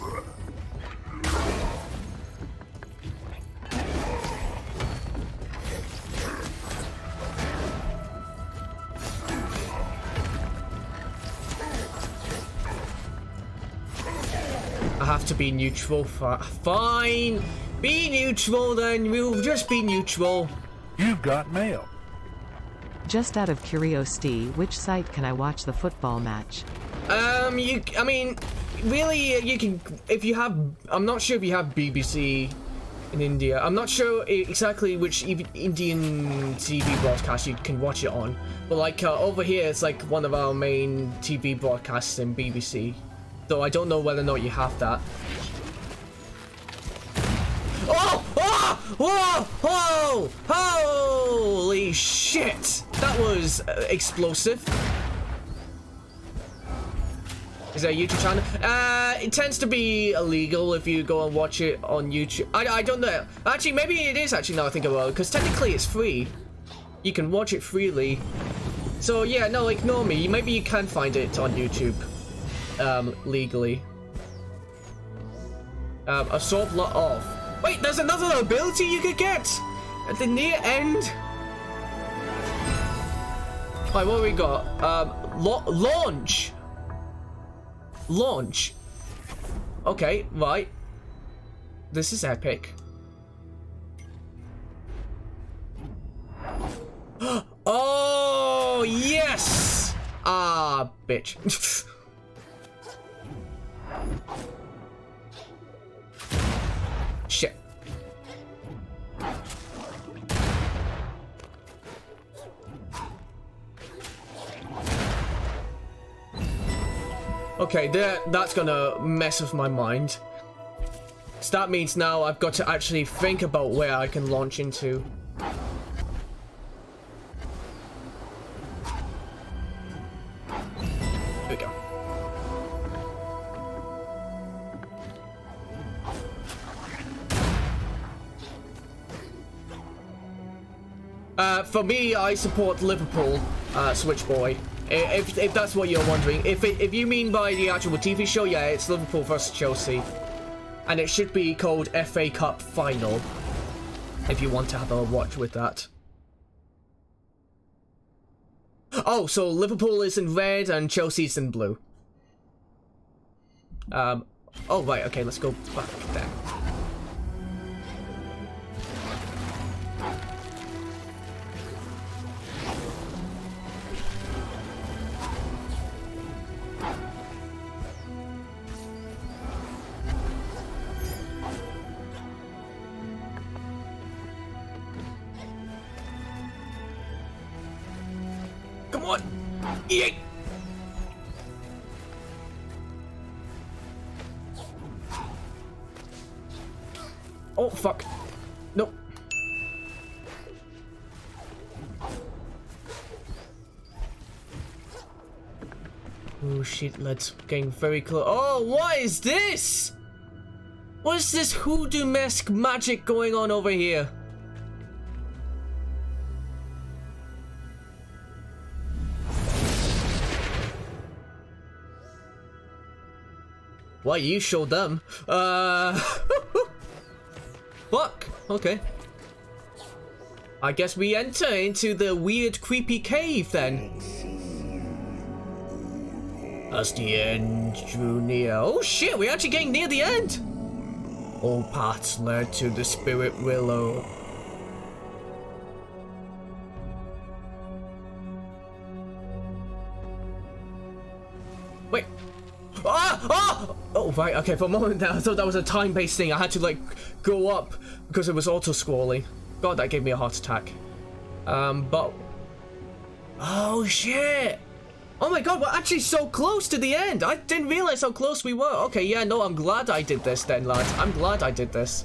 Have to be neutral. Fine, be neutral then. We'll just be neutral. You've got mail. Just out of curiosity, which site can I watch the football match? Um, you. I mean, really, you can. If you have, I'm not sure if you have B B C in India. I'm not sure exactly which Indian T V broadcast you can watch it on. But like uh, over here, it's like one of our main T V broadcasts in B B C. Though I don't know whether or not you have that. Oh! Oh! Oh! Oh! Holy shit! That was uh, explosive. Is there a YouTube channel? Uh, it tends to be illegal if you go and watch it on YouTube. I, I don't know. Actually, maybe it is actually now I think about it, because technically it's free. You can watch it freely. So yeah, no, ignore me. Maybe you can find it on YouTube. Um, legally. Um, assault lot off. Wait, there's another ability you could get at the near end. Alright, what have we got? Um, la launch. Launch. Okay, right. This is epic. Oh, yes. Ah, bitch. Shit. Okay, there, that's gonna mess with my mind. So that means now I've got to actually think about where I can launch into. Uh, for me, I support Liverpool, uh, Switch Boy. If, if that's what you're wondering. If, it, if you mean by the actual T V show, yeah, it's Liverpool versus Chelsea. And it should be called F A Cup Final. If you want to have a watch with that. Oh, so Liverpool is in red and Chelsea's in blue. Um, oh, right, okay, let's go back there. Oh, fuck. Nope. Oh shit, let's getting very close. Oh, what is this? What is this hoodoo-esque magic going on over here? Why, you showed them. Uh... Fuck. Okay. I guess we enter into the weird, creepy cave then. As the end drew near. Oh shit, we're actually getting near the end. All paths led to the spirit willow. Wait. Ah! Ah! Oh, right, okay, for a moment there, I thought that was a time-based thing. I had to, like, go up because it was auto-scrolling. God, that gave me a heart attack. Um, but... Oh, shit! Oh my god, we're actually so close to the end! I didn't realize how close we were! Okay, yeah, no, I'm glad I did this then, lads. I'm glad I did this.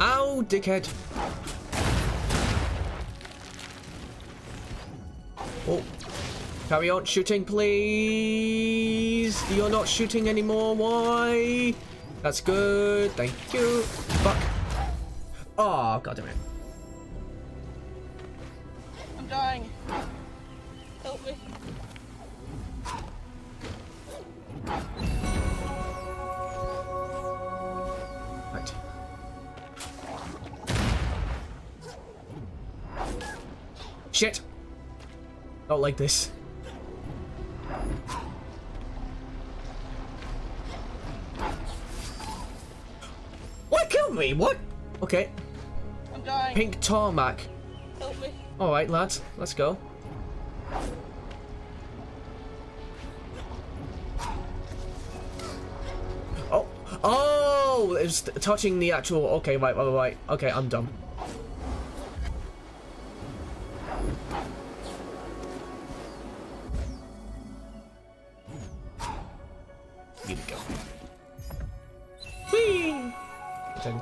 Ow, dickhead. Oh. Carry on shooting, please! You're not shooting anymore, why? That's good, thank you. Fuck. Oh, god damn it. I'm dying. Help me. Right. Shit. Not like this. Me, what? Okay. I'm dying. Pink tarmac. Help me. All right, lads, let's go. Oh, oh, it's touching the actual. Okay, right, right, right. Okay, I'm dumb. Here we go. Whee! Thing.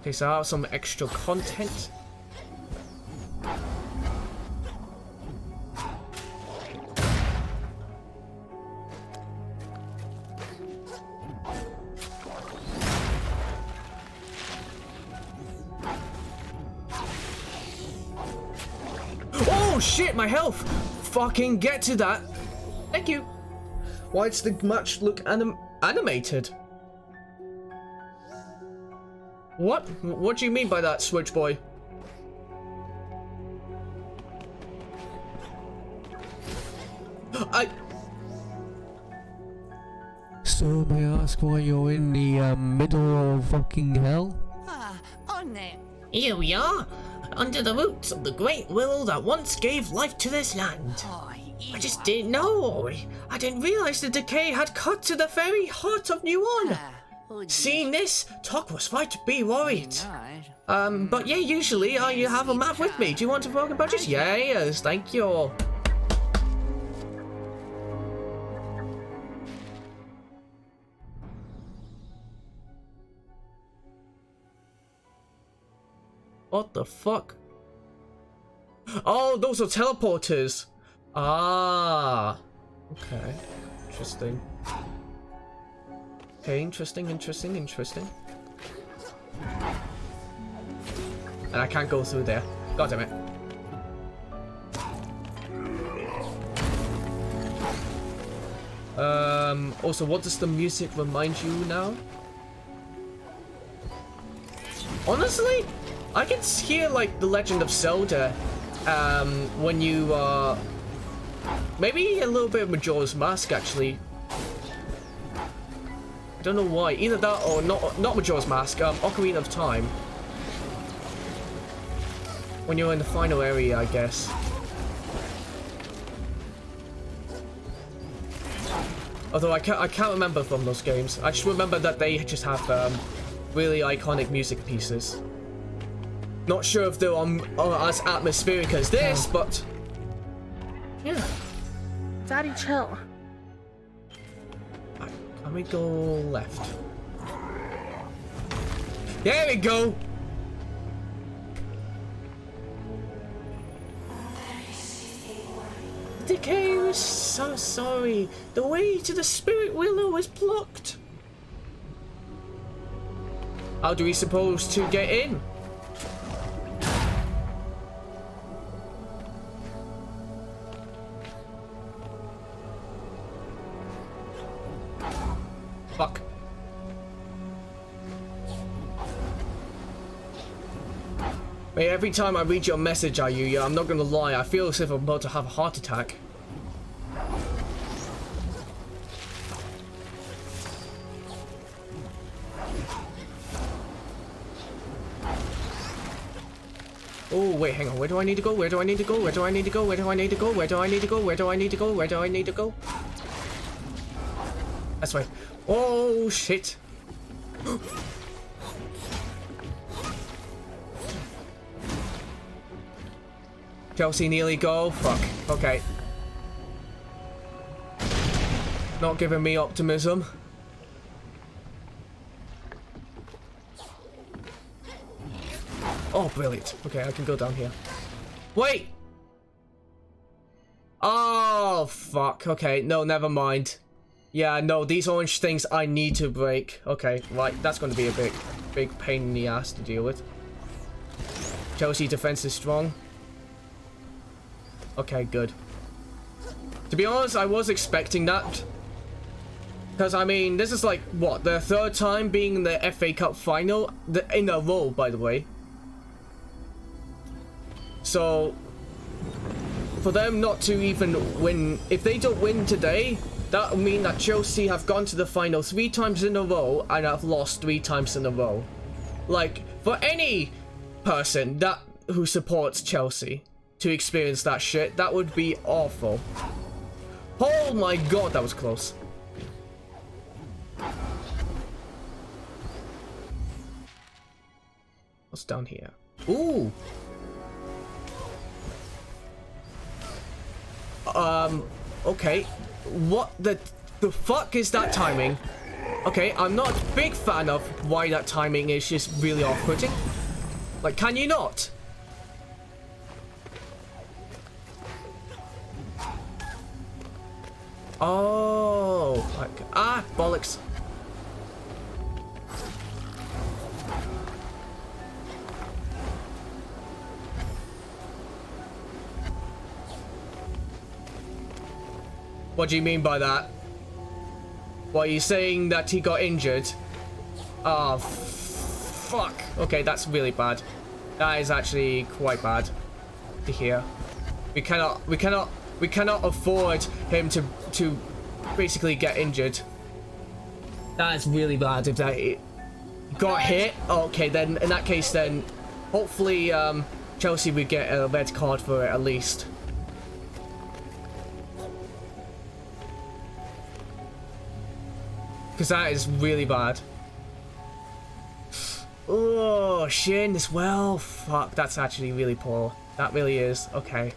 Okay, so I have some extra content. Oh shit, my health! Fucking get to that! Thank you. Why does the match look anim animated? What? What do you mean by that, Switch Boy? I. So may I ask why you're in the uh, middle of fucking hell? Ah, on there. Here we are, under the roots of the great willow that once gave life to this land. Oh, I just didn't know, Ori. I didn't realize the decay had cut to the very heart of New Orleans. Seeing this, Tok was right to be worried. Um, but yeah, usually I have a map with me. Do you want to talk about it? Yes, thank you. What the fuck? Oh, those are teleporters. Ah, okay, interesting. Okay, interesting, interesting, interesting. And I can't go through there. God damn it. Um, also, what does the music remind you now? Honestly, I can hear like the Legend of Zelda um, when you are... Uh, maybe a little bit of Majora's Mask, actually. I don't know why. Either that or not not Majora's Mask. Um, Ocarina of Time. When you're in the final area, I guess. Although I can't, I can't remember from those games. I just remember that they just have um, really iconic music pieces. Not sure if they're on, on as atmospheric as this, but yeah. Daddy, chill. Right, can we go left? There we go. Decay was so sorry. The way to the spirit willow was blocked. How do we suppose to get in? Fuck. Wait, every time I read your message, are you? Yeah, I'm not gonna lie, I feel as if I'm about to have a heart attack. Oh, wait, hang on. Where do I need to go? Where do I need to go? Where do I need to go? Where do I need to go? Where do I need to go? Where do I need to go? Where do I need to go? That's right. Oh, shit. Chelsea nearly go. Fuck. Okay. Not giving me optimism. Oh, brilliant. Okay, I can go down here. Wait! Oh, fuck. Okay, no, never mind. Yeah, no, these orange things I need to break. Okay, right, that's going to be a big, big pain in the ass to deal with. Chelsea defense is strong. Okay, good. To be honest, I was expecting that. Because, I mean, this is like, what, the third time being in the F A Cup final? The, in a row, by the way. So, for them not to even win, if they don't win today, that will mean that Chelsea have gone to the final three times in a row and have lost three times in a row. Like, for any person that who supports Chelsea to experience that shit, that would be awful. Oh my god, that was close. What's down here? Ooh! Um, okay. What the the fuck is that timing? Okay, I'm not a big fan of why that timing is just really off-putting. Like, can you not? Oh, like, ah, bollocks. What do you mean by that? What, are you saying that he got injured? Ah, oh, fuck. Okay, that's really bad. That is actually quite bad to hear. We cannot, we cannot. We cannot afford him to to basically get injured. That is really bad. If they got hit, okay, then in that case, then hopefully um, Chelsea would get a red card for it at least. Because that is really bad. Oh, Shin as well. Fuck, that's actually really poor. That really is. Okay.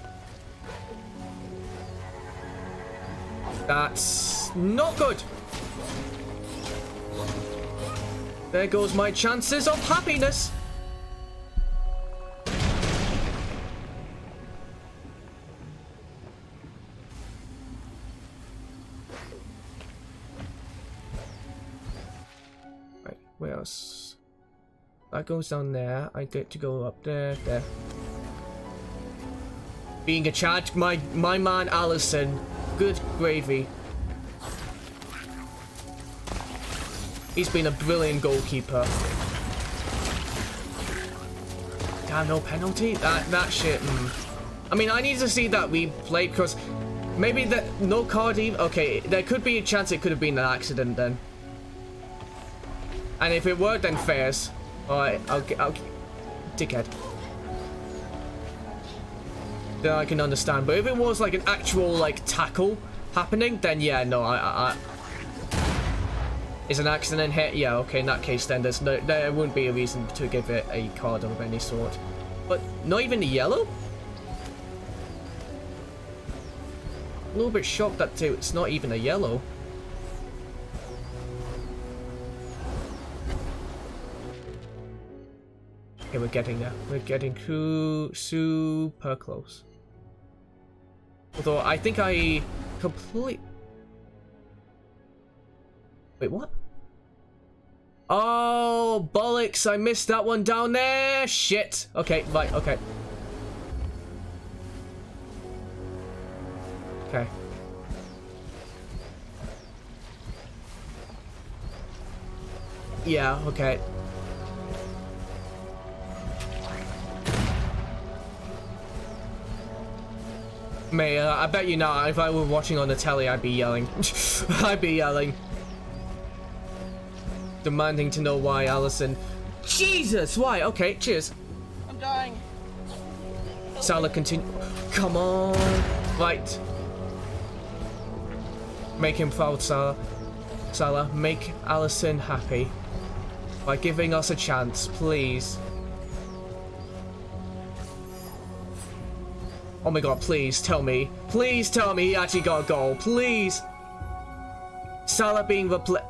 That's not good. There goes my chances of happiness. Right, where else? That goes down there. I get to go up there, there. Being a Chad, my, my man Allison. Good gravy. He's been a brilliant goalkeeper. Damn, no penalty? That that shit. Mm. I mean, I need to see that replay because maybe that no card even. Okay, there could be a chance it could have been an accident then. And if it were, then fairs. Alright, I'll get. I'll, dickhead. Then I can understand, but if it was like an actual like tackle happening, then yeah, no, I, I, I Is an accident hit? Yeah, okay, in that case then there's no, there wouldn't be a reason to give it a card of any sort. But not even the yellow? A little bit shocked that too, it's not even a yellow. Okay, we're getting there. We're getting super close. Although I think I complete. Wait, what? Oh, bollocks, I missed that one down there. Shit. Okay, right, okay. Okay. Yeah, okay. Mate, uh, I bet you not. If I were watching on the telly, I'd be yelling. I'd be yelling. Demanding to know why, Allison. Jesus, why? Okay, cheers. I'm dying. Salah, continue. Come on. Right. Make him proud, Salah. Salah, make Allison happy. By giving us a chance, please. Oh my god, please tell me. Please tell me he actually got a goal. Please. Salah being repl-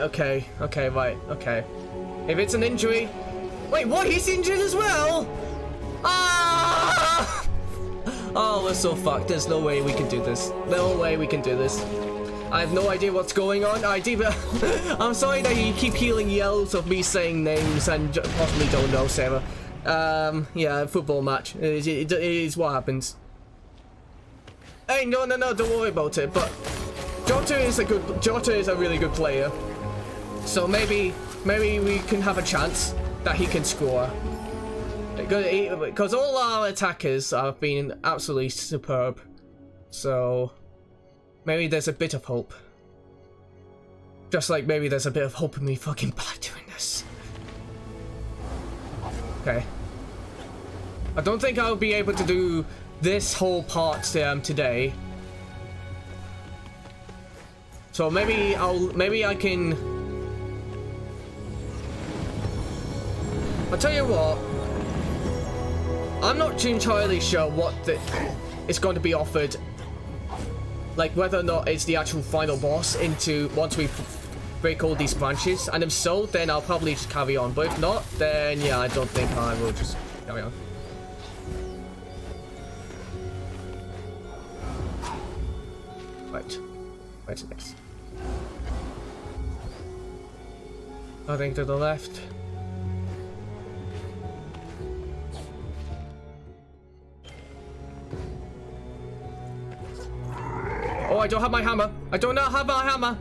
Okay, okay, right, okay. If it's an injury... Wait, what? He's injured as well? Ah! Oh, we're so fucked. There's no way we can do this. No way we can do this. I have no idea what's going on. I diva. I'm sorry that you keep hearing yells of me saying names and possibly don't know, Sarah. Um, yeah, football match. It, it, it is what happens. Hey, no, no, no, don't worry about it, but... Jota is a good... Jota is a really good player. So maybe, maybe we can have a chance that he can score. Because all our attackers have been absolutely superb. So maybe there's a bit of hope. Just like maybe there's a bit of hope in me fucking bad doing this. Okay. I don't think I'll be able to do this whole part um, today. So maybe I'll, maybe I can... I'll tell you what, I'm not entirely sure what the, it's going to be offered, like whether or not it's the actual final boss into once we break all these branches, and if so, then I'll probably just carry on, but if not, then yeah, I don't think I will just carry on. Right, where's the next? Nothing to the left. Oh, I don't have my hammer. I do not have my hammer.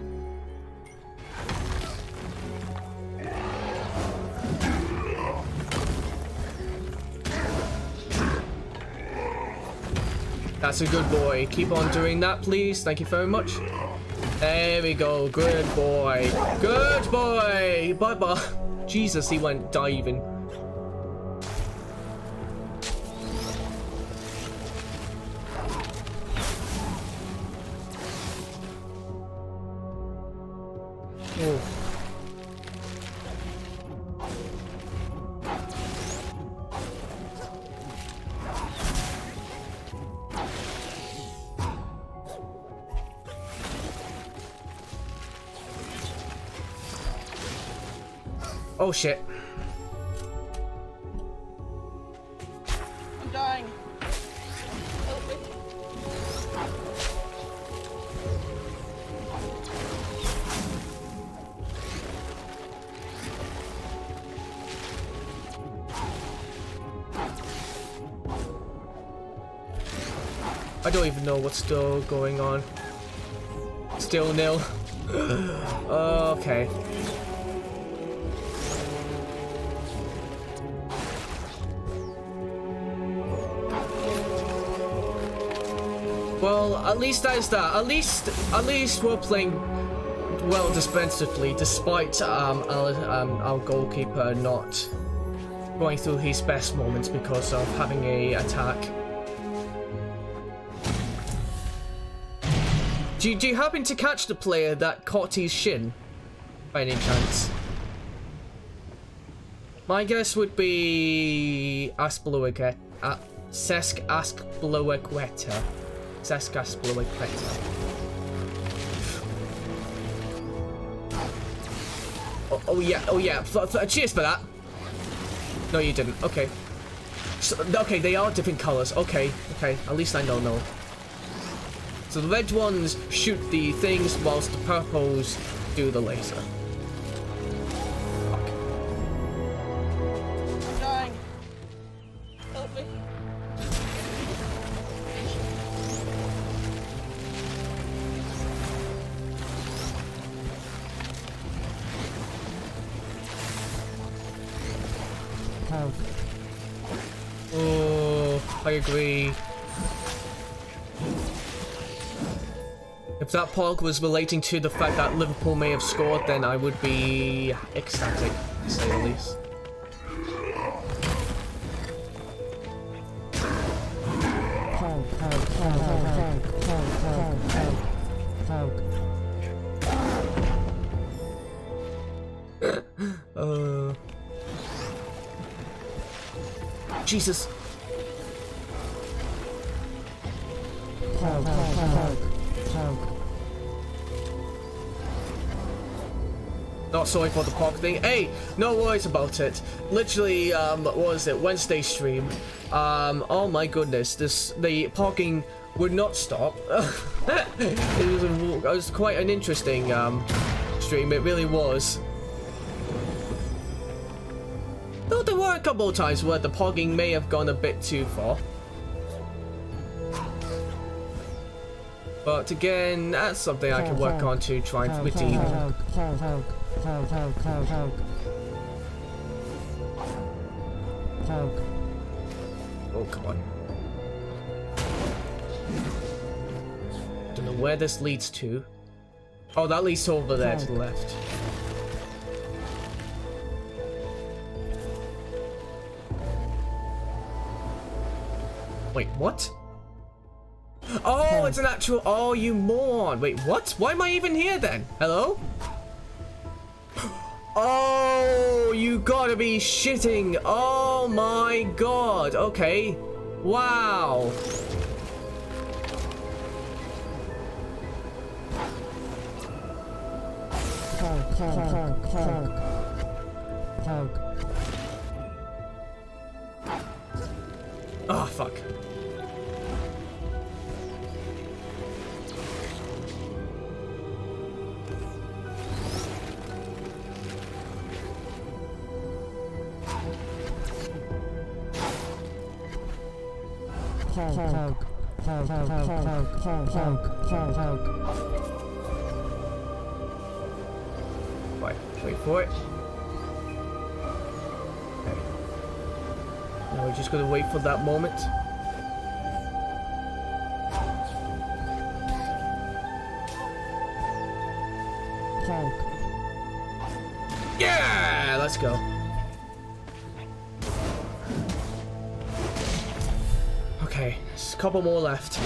That's a good boy. Keep on doing that, please. Thank you very much. There we go. Good boy. Good boy. Bye-bye. Jesus, he went diving. Oh shit. I'm dying. Help me. I don't even know what's still going on. still nil. Okay. Well, at least that is that. At least, at least we're playing well defensively, despite um, our, um, our goalkeeper not going through his best moments because of having a attack. Do you, do you happen to catch the player that caught his shin, by any chance? My guess would be Asploaget, uh, Sesk Asploagueta. Sescas blowing better. Oh, oh yeah, oh yeah. Th th cheers for that. No, you didn't. Okay. So, okay, they are different colors. Okay, okay. At least I don't know. So the red ones shoot the things, whilst the purples do the laser. Agree. If that pog was relating to the fact that Liverpool may have scored, then I would be ecstatic, to say the least. Pog, pog, pog, pog, pog, pog, pog, pog. Uh. Jesus. Poke, poke, poke. Not sorry for the pog thing. Hey, no worries about it. Literally, um, what was it? Wednesday stream. Um, oh my goodness, this the pogging would not stop. It was a, it was quite an interesting um stream. It really was. Though there were a couple of times where the pogging may have gone a bit too far. But again, that's something I can work on to try and redeem. Oh, come on. Don't know where this leads to. Oh, that leads over there to the left. Wait, what? Oh, it's an actual. Oh, you moron. Wait, what? Why am I even here then? Hello? Oh, you gotta be shitting. Oh my god. Okay. Wow. Pog, pog, pog, pog. Oh, fuck. Poke, poke, poke, poke, poke, poke, poke. Wait, wait for it. Okay. Now we're just gonna wait for that moment. Poke. Yeah, let's go. Okay, there's a couple more left.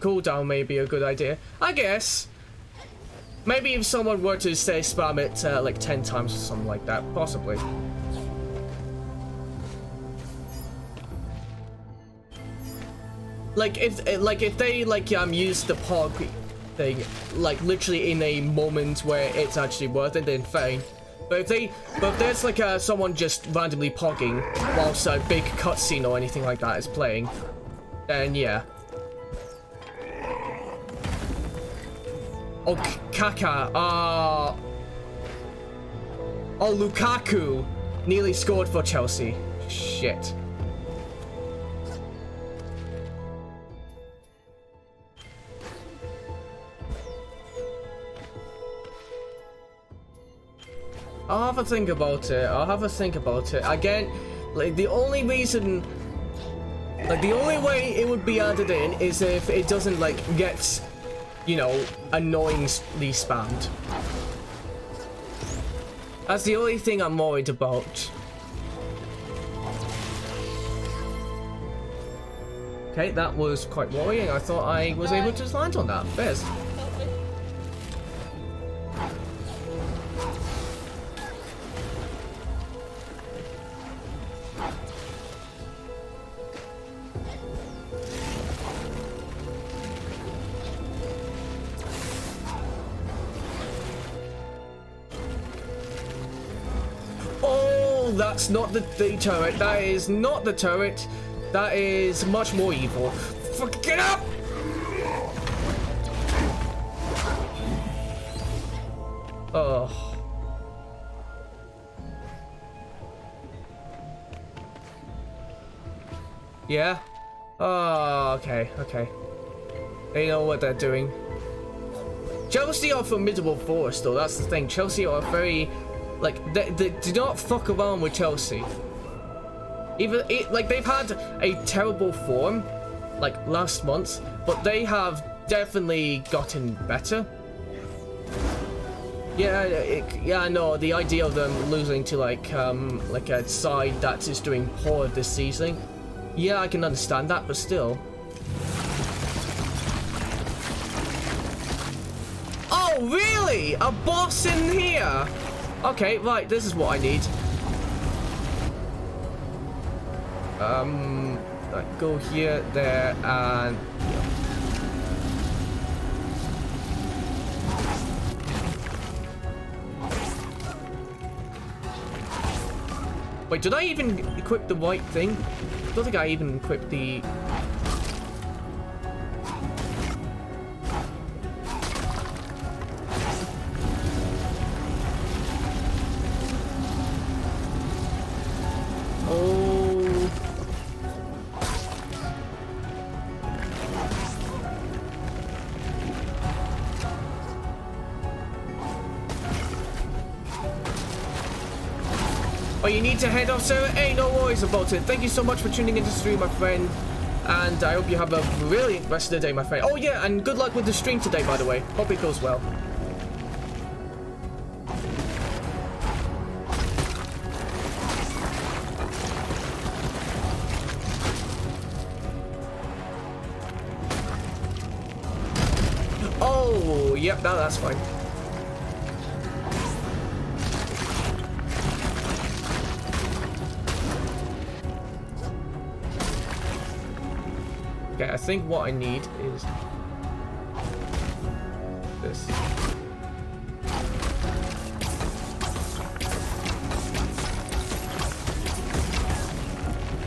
Cooldown may be a good idea, I guess. Maybe if someone were to say spam it uh, like ten times or something like that, possibly. Like if like if they like um use the pog thing like literally in a moment where it's actually worth it, then fine. But if they, but if there's like uh, someone just randomly pogging whilst a big cutscene or anything like that is playing, then yeah. Oh, Kaka, ah, uh... oh, Lukaku nearly scored for Chelsea. Shit. I'll have a think about it. I'll have a think about it. Again, like, the only reason... Like, the only way it would be added in is if it doesn't, like, get, you know, annoyingly spammed. That's the only thing I'm worried about. Okay, that was quite worrying. I thought I was able to just land on that. Fizz. That's not the, the turret. That is not the turret. That is much more evil. Fuck, get up! Oh. Yeah? Oh, okay, okay. They know what they're doing. Chelsea are formidable force, though. That's the thing. Chelsea are very... Like, they, they do not fuck around with Chelsea. Even, it, like, they've had a terrible form, like, last month, but they have definitely gotten better. Yeah, it, yeah, no, the idea of them losing to, like, um, like a side that is doing poor this season, yeah, I can understand that, but still. Oh, really? A boss in here? Okay, right, this is what I need. Um, right, go here, there, and... Here. Wait, did I even equip the right thing? I don't think I even equipped the... to head off, so ain't no worries about it. Thank you so much for tuning into the stream, my friend, and I hope you have a brilliant rest of the day, my friend. Oh yeah, and good luck with the stream today, by the way. Hope it goes well. Oh yep, now that's fine. Okay, I think what I need is this.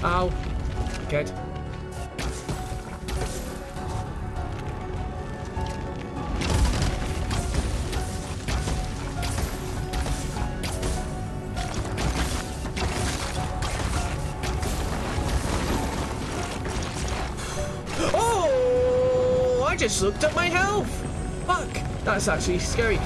Ow. Get. Just looked at my health. Fuck, that's actually scary.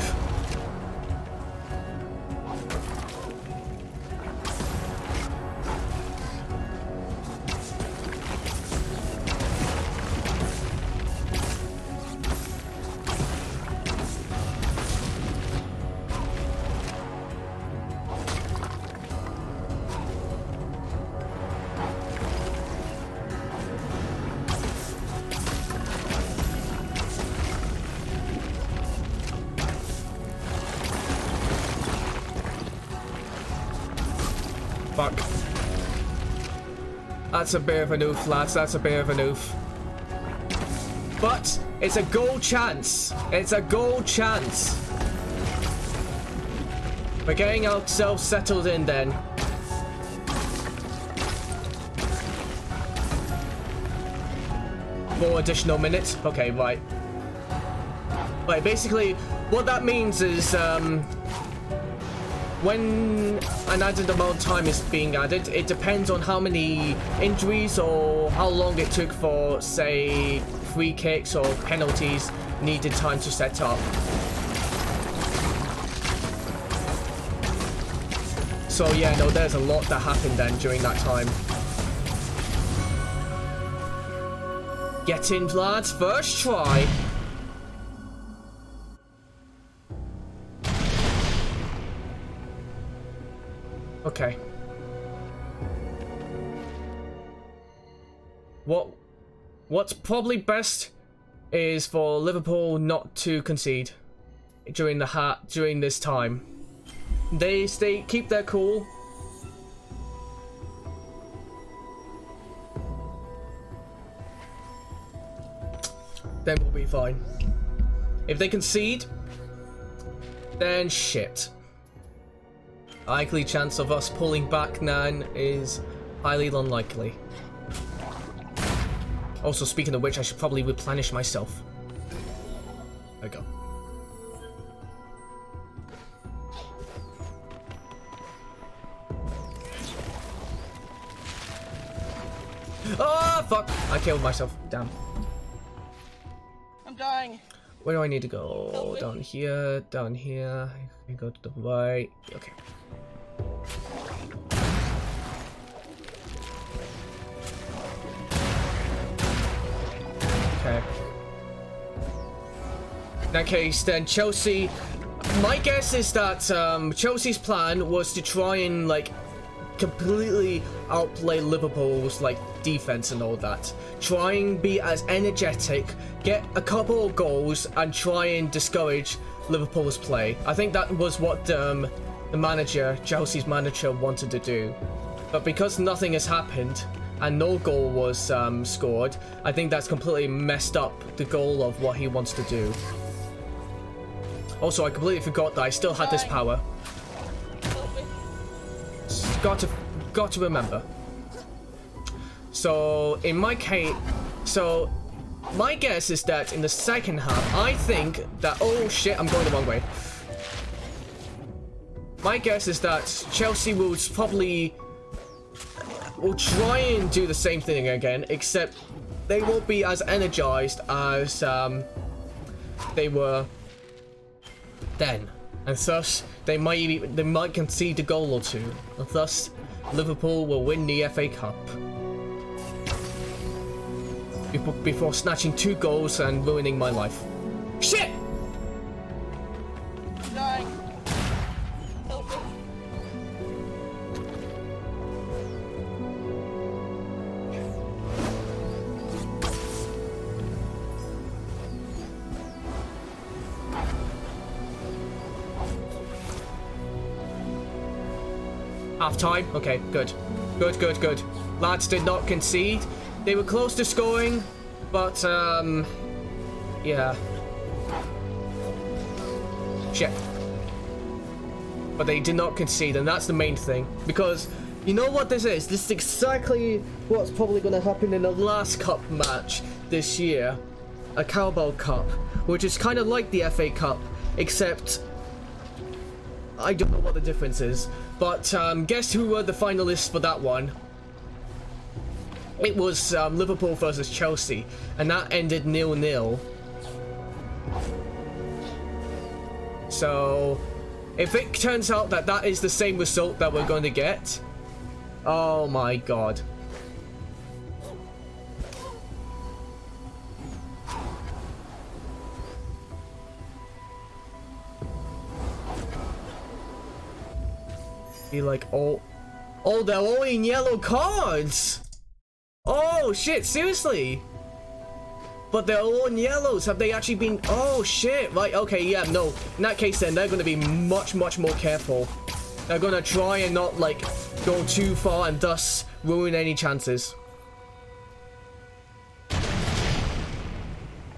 That's a bit of an oof, lads. That's a bit of an oof. But it's a goal chance. It's a goal chance. We're getting ourselves settled in then. Four additional minutes. Okay, right. Right, basically, what that means is... um. When an added amount of time is being added, it depends on how many injuries or how long it took for, say, free kicks or penalties needed time to set up. So yeah, no, there's a lot that happened then during that time. Get in, lads, first try. Okay. What, what's probably best is for Liverpool not to concede during the ha during this time. They stay, keep their cool. Then we'll be fine. If they concede, then shit. Likely chance of us pulling back nine is highly unlikely. Also, speaking of which, I should probably replenish myself. There we go. Oh, fuck! I killed myself. Damn. I'm dying. Where do I need to go? Down here, down here. I can go to the right. Okay. Okay. In that case, then Chelsea. My guess is that um, Chelsea's plan was to try and like completely outplay Liverpool's like defense and all that. Try and be as energetic, get a couple of goals, and try and discourage Liverpool's play. I think that was what um, the manager, Chelsea's manager, wanted to do. But because nothing has happened and no goal was um, scored, I think that's completely messed up the goal of what he wants to do. Also, I completely forgot that I still had this power. Got to, got to remember. So in my case, so my guess is that in the second half, I think that, oh shit, I'm going the wrong way. My guess is that Chelsea will probably will try and do the same thing again, except they won't be as energized as um, they were then, and thus they might they might concede a goal or two, and thus Liverpool will win the F A Cup before snatching two goals and ruining my life. Shit! Dying. Help me. Half time? Okay, good. Good, good, good. Lads did not concede. They were close to scoring, but, um, yeah. Shit. But they did not concede, and that's the main thing. Because, you know what this is? This is exactly what's probably going to happen in the last cup match this year. A Carabao Cup, which is kind of like the F A Cup, except I don't know what the difference is. But um, guess who were the finalists for that one? It was um, Liverpool versus Chelsea, and that ended nil nil. So, if it turns out that that is the same result that we're going to get, oh my god. Be like, oh, oh, they're all in yellow cards. Oh shit, seriously? But they're all in yellows. Have they actually been? Oh shit, right, okay, yeah, no. In that case then, they're gonna be much, much more careful. They're gonna try and not, like, go too far and thus ruin any chances.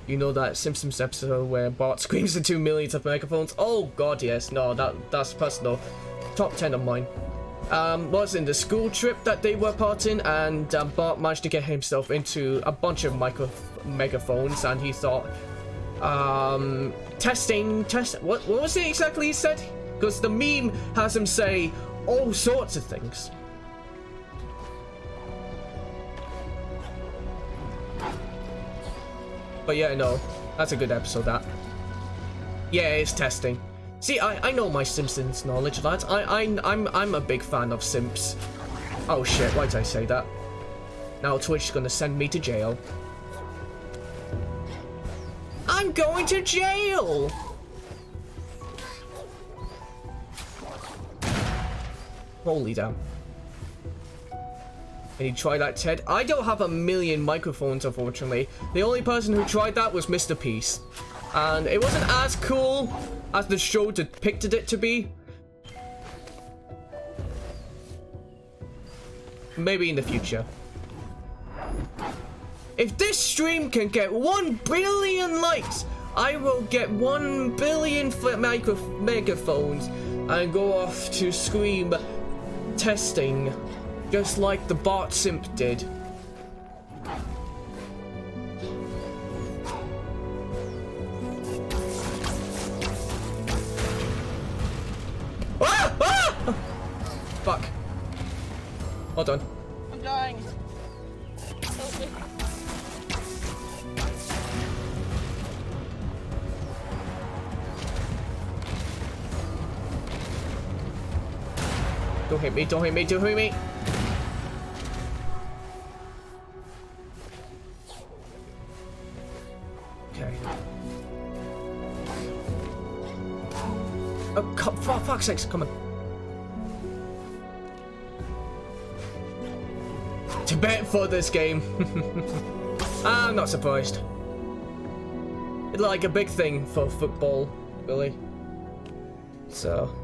You know that Simpsons episode where Bart screams the two millions of microphones? Oh god, yes, no, that that's personal. Top ten of mine. Um, was in the school trip that they were part in, and um, Bart managed to get himself into a bunch of micro megaphones, and he thought, um, testing, test. What, what was it exactly he said? Because the meme has him say all sorts of things. But yeah, no, that's a good episode. That, yeah, it's testing. See, I, I know my Simpsons knowledge, lads. I, I, I'm, I'm a big fan of Simps. Oh shit, why did I say that? Now Twitch's gonna send me to jail. I'm going to jail! Holy damn. Can you try that, Ted? I don't have a million microphones, unfortunately. The only person who tried that was Mister Peace. And it wasn't as cool as the show depicted it to be. Maybe in the future. If this stream can get one billion likes, I will get one billion micro megaphones and go off to scream testing, just like the Bart Simp did. Ah! Ah! Fuck. Hold on. I'm dying. Don't hit me, don't hit me, don't hit me. Okay. Oh, come, for fuck's sakes, come on. Tibet for this game. I'm not surprised. It's like a big thing for football, really. So.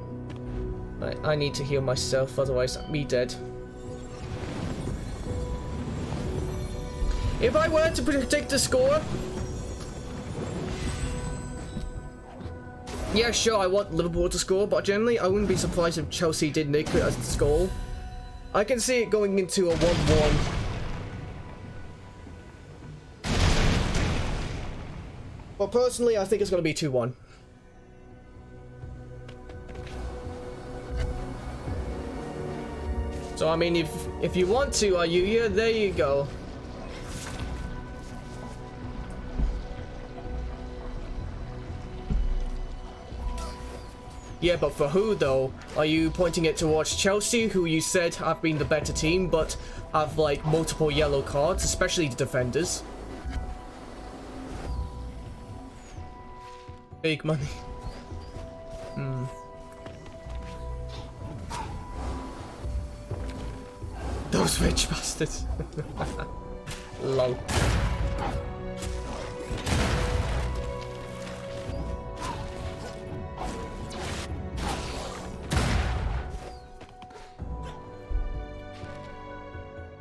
I need to heal myself, otherwise I'm me dead. If I were to predict the score... Yeah, sure, I want Liverpool to score, but generally I wouldn't be surprised if Chelsea did nick it as its goal. I can see it going into a one one. But personally, I think it's going to be two one. So I mean, if if you want to, are you here? There you go. Yeah, but for who though? Are you pointing it towards Chelsea, who you said have been the better team, but have like multiple yellow cards, especially the defenders? Big money. Hmm. Those rich bastards. Lol.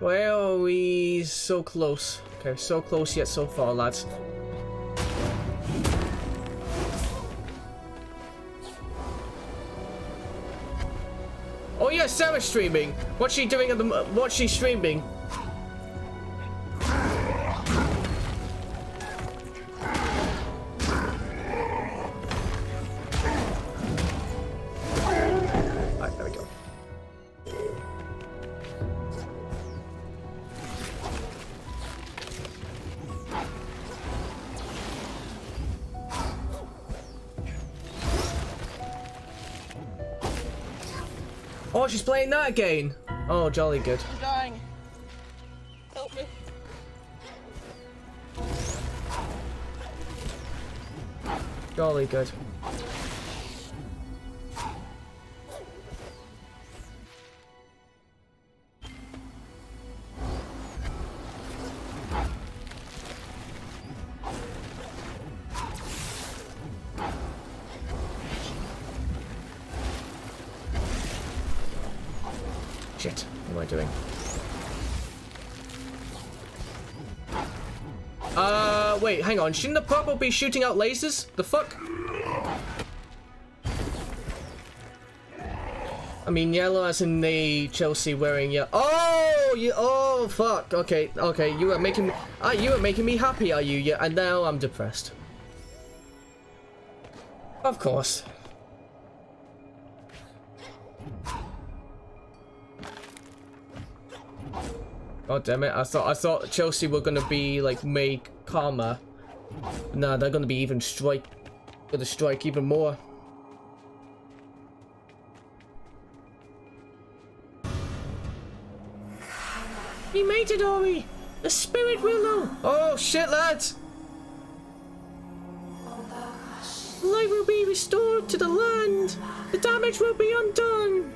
Where are we? So close. Okay, so close yet so far, lads. Oh yeah, Sarah's streaming. What's she doing at the? What's she streaming? Alright, there we go. Oh, she's playing that again. Oh, jolly good. I'm dying. Help me. Jolly good. Shit, what am I doing? Uh, wait, hang on. Shouldn't the purple be shooting out lasers? The fuck? I mean, yellow as in the Chelsea wearing yellow. Oh, you, oh, fuck. Okay, okay. You are making, uh, you are making me happy, are you? Yeah, and now I'm depressed. Of course. Oh damn it! I thought I thought Chelsea were gonna be like make karma. Nah, they're gonna be even strike, gonna strike even more. He made it, Ori! The spirit will know! Oh shit, lads! Life will be restored to the land! The damage will be undone!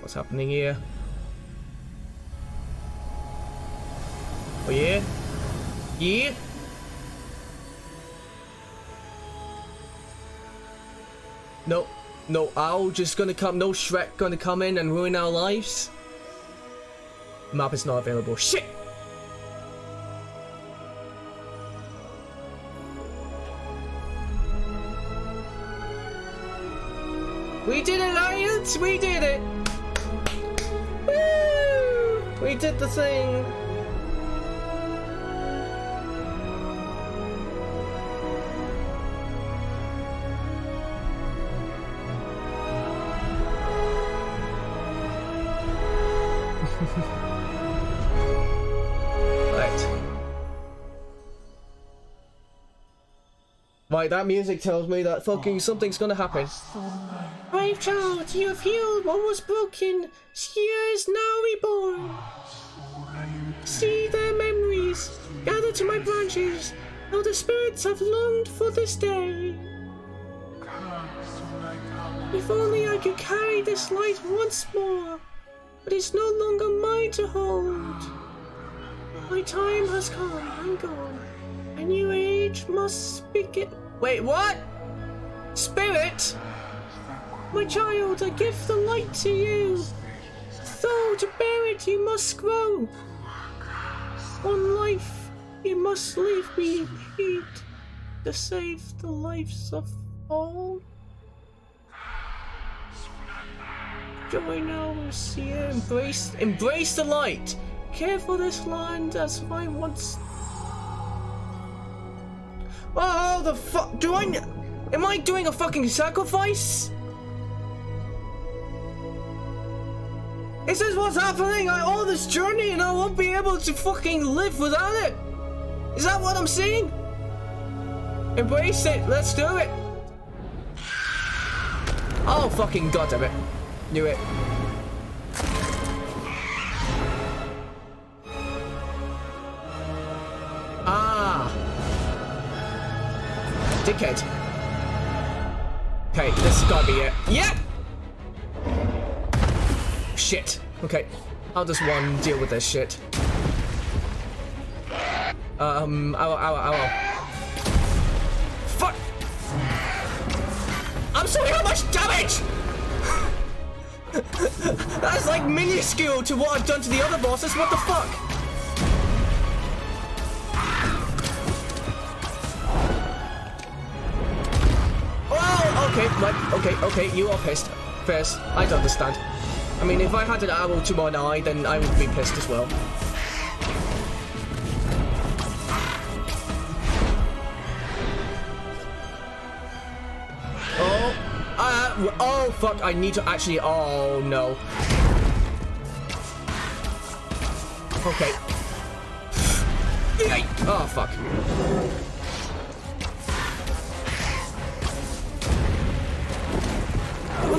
What's happening here? Oh yeah? Yeah? No, no owl just gonna come, no Shrek gonna come in and ruin our lives? Map is not available. Shit! We did it, Lions! We did it! Woo! We did the thing! Right, that music tells me that fucking something's gonna happen. Brave child, you have healed what was broken. Sia is now reborn. See their memories, gather to my branches. Now the spirits have longed for this day. If only I could carry this light once more, but it's no longer mine to hold. My time has come and gone. A new age must speak it. Wait, what? Spirit? My child, I give the light to you. Though to bear it, you must grow. One life you must leave behind to save the lives of all. Join us here, embrace, embrace the light. Care for this land as I once. Oh, the fuck! Do I? Am I doing a fucking sacrifice? This is what's happening. I all this journey, and I won't be able to fucking live without it. Is that what I'm seeing? Embrace it. Let's do it. Oh fucking goddamn it! Knew it. Dickhead. Okay, this has gotta be it. Yeah! Shit. Okay. How does one deal with this shit? Um, ow, ow, ow, ow. Fuck! I'm sorry, how much damage?! That's like minuscule to what I've done to the other bosses, what the fuck? Okay, right, okay, okay, you are pissed. First, I'd understand. I mean, if I had an arrow to my eye, then I would be pissed as well. Oh, uh, oh, fuck, I need to actually, oh, no. Okay. Oh, fuck.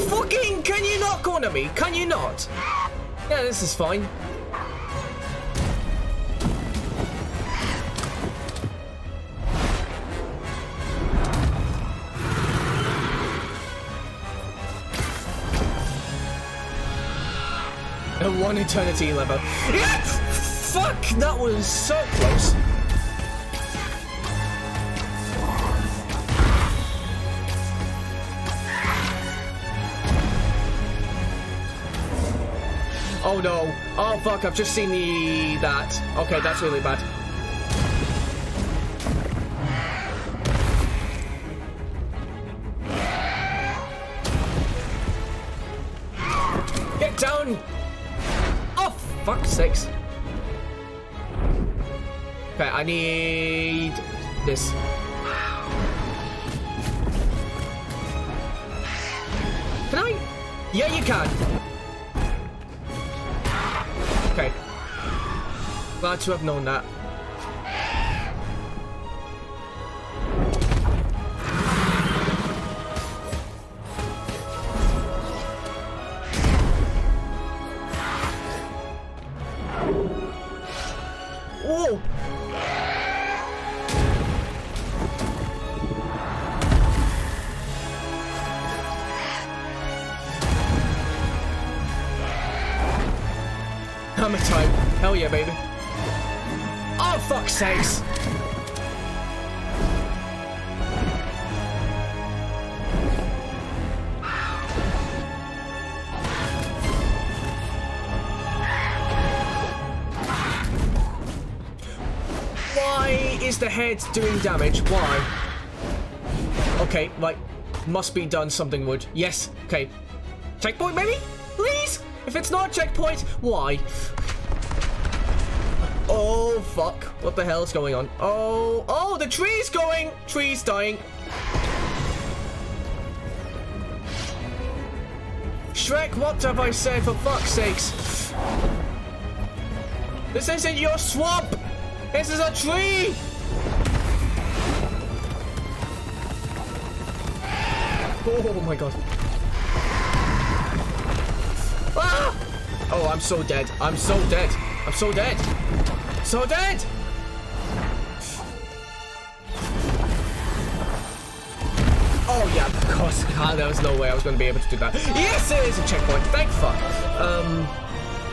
Fucking, can you not corner me? Can you not? Yeah, this is fine. A one eternity level. Yeah! Fuck, that was so close. Oh no. Oh fuck, I've just seen the... that. Okay, that's really bad. Get down! Oh, fuck, six. Okay, I need... this. Can I? Yeah, you can. Glad to have known that. Time. Hell yeah, baby. Oh, fuck's sakes. Why is the head doing damage? Why? Okay, right. Must be done, something would. Yes. Okay. Checkpoint, maybe? Please? If it's not a checkpoint, why? Oh, fuck. What the hell is going on? Oh, oh, the tree's going. Tree's dying. Shrek, what have I said, for fuck's sakes? This isn't your swamp. This is a tree. Oh, my God. Ah! Oh, I'm so dead. I'm so dead. I'm so dead. So dead! Oh, yeah, of course. Ah, there was no way I was going to be able to do that. Yes, it is a checkpoint. Thank fuck. Um,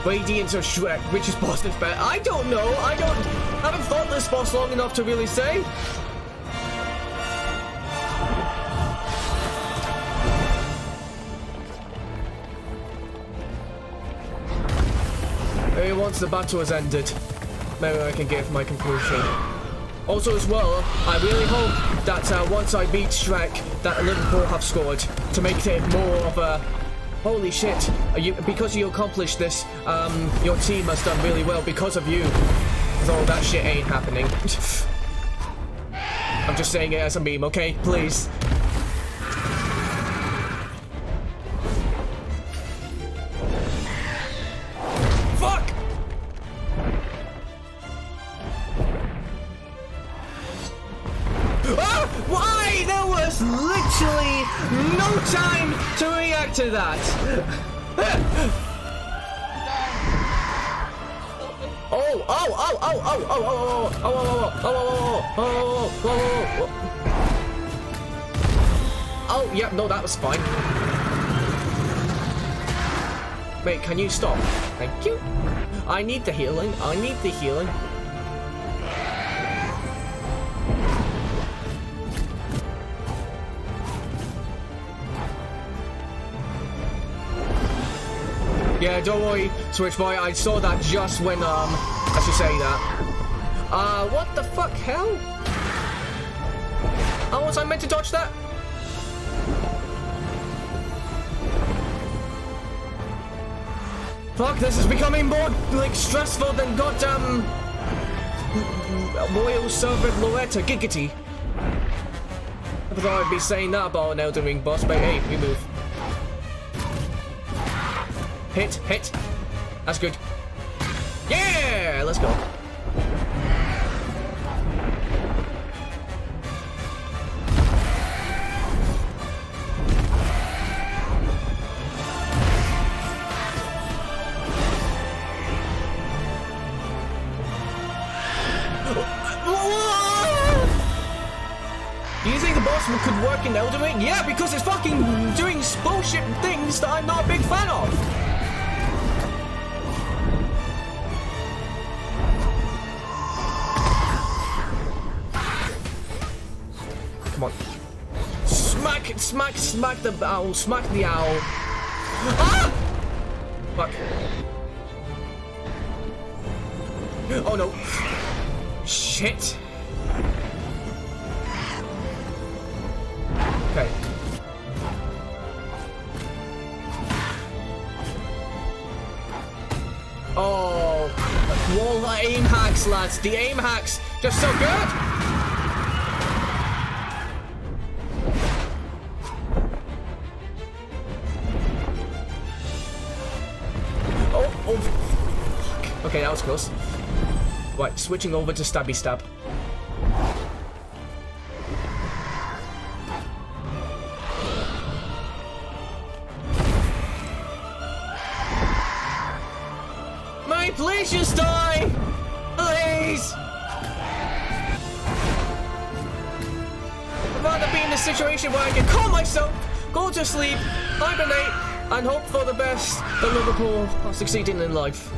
Radiance of Shrek. Which is boss that's better? I don't know. I don't... I haven't fought this boss long enough to really say. Once the battle has ended, maybe I can give my conclusion. Also as well, I really hope that uh, once I beat Shrek, that Liverpool have scored to make it more of a holy shit. You, because you accomplished this, um, your team has done really well because of you. Though that shit ain't happening. I'm just saying it as a meme, okay? Please. To that. Oh, oh, oh, oh, oh, oh, oh, oh, oh, oh, oh, oh, oh, yeah, no, that was fine. Wait, can you stop? Thank you. I need the healing. I need the healing. Yeah, don't worry, Switchboy, I saw that just when, um, I should say that. Uh, what the fuck, hell? How was I meant to dodge that? Fuck, this is becoming more, like, stressful than goddamn... Royal Servant Loretta Giggity. I thought I'd be saying that about an Elden Ring boss, but hey, we move. Hit, hit. That's good. Yeah, let's go. Do you think the boss could work in Elden Ring? Yeah, because it's fucking doing bullshit things that I'm not a big fan of. Smack, smack, smack the owl, smack the owl. Ah! Fuck. Oh no. Shit. Okay. Oh. Well, the aim hacks, lads. The aim hacks. Just so good. Okay, that was close. Right, switching over to stabby stab. Mate, please just die! Please! I'd rather be in a situation where I can calm myself, go to sleep, hibernate, and hope for the best that Liverpool are succeeding in life.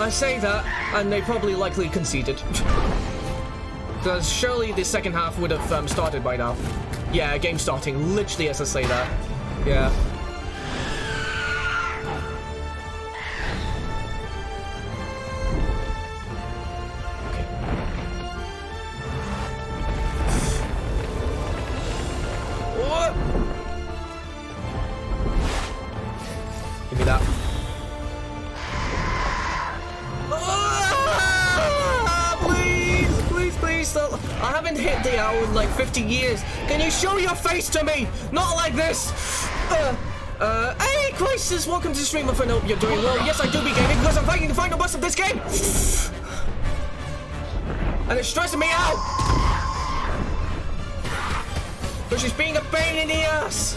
I say that, and they probably likely conceded. Because surely the second half would have um, started by now. Yeah, game starting, literally as I say that. Yeah. fifty years. Can you show your face to me? Not like this. Uh, uh, hey, Crisis, welcome to the stream. If I hope you're doing well. Yes, I do be gaming because I'm fighting the final boss of this game. And it's stressing me out. Because she's being a pain in the ass.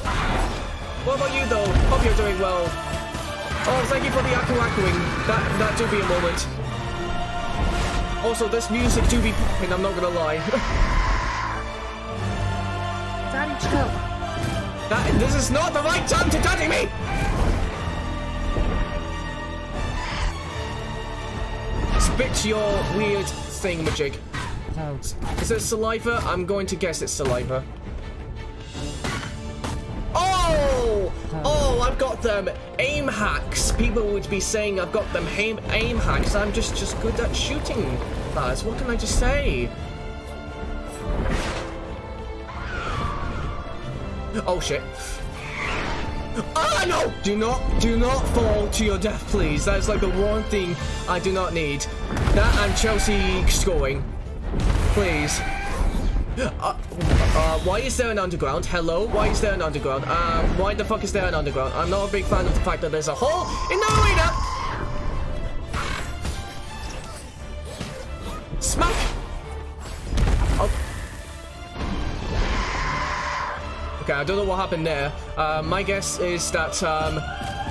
What about you, though? Hope you're doing well. Oh, thank you for the aku-akuing. That, that do be a moment. Also, this music do be popping, I'm not going to lie. That, this is not the right time to daddy me! Spit your weird thingamajig. Is it saliva? I'm going to guess it's saliva. Oh! Oh, I've got them aim hacks. People would be saying I've got them aim, aim hacks. I'm just, just good at shooting that. What can I just say? Oh shit. Ah no! Do not, do not fall to your death, please. That is like the one thing I do not need. That and Chelsea scoring. Please. Uh, uh, why is there an underground? Hello? Why is there an underground? Uh, why the fuck is there an underground? I'm not a big fan of the fact that there's a hole in the arena! Smack! Okay, I don't know what happened there. Uh, my guess is that um,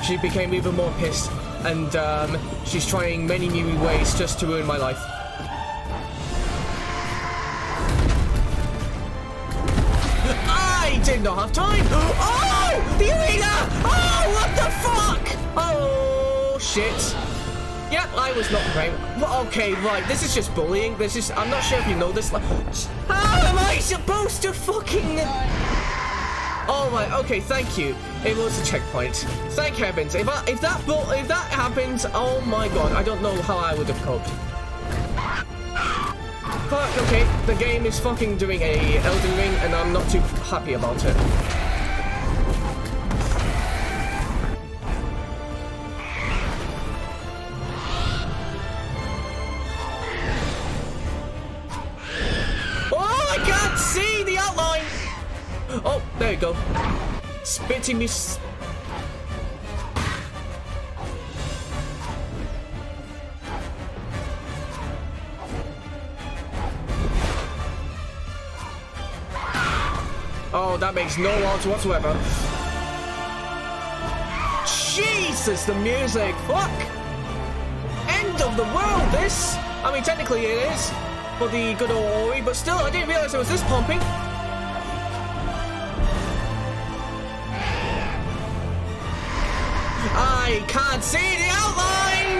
she became even more pissed, and um, she's trying many new ways just to ruin my life. I did not have time! Oh! The arena! Oh, what the fuck! Oh, shit. Yep, I was not great. Okay, right, this is just bullying. This is... I'm not sure if you know this. How am I supposed to fucking... Oh my, okay, thank you. It was a checkpoint. Thank heavens. If I, if that if that happens, oh my god, I don't know how I would have coped. Fuck, okay, the game is fucking doing a Elden Ring, and I'm not too happy about it. Oh, I can't see the outline! Oh, there you go. Spitting me. S oh, that makes no odds whatsoever. Jesus, the music. Fuck. End of the world, this. I mean, technically it is for the good old Ori, but still, I didn't realize it was this pumping. I can't see the outline!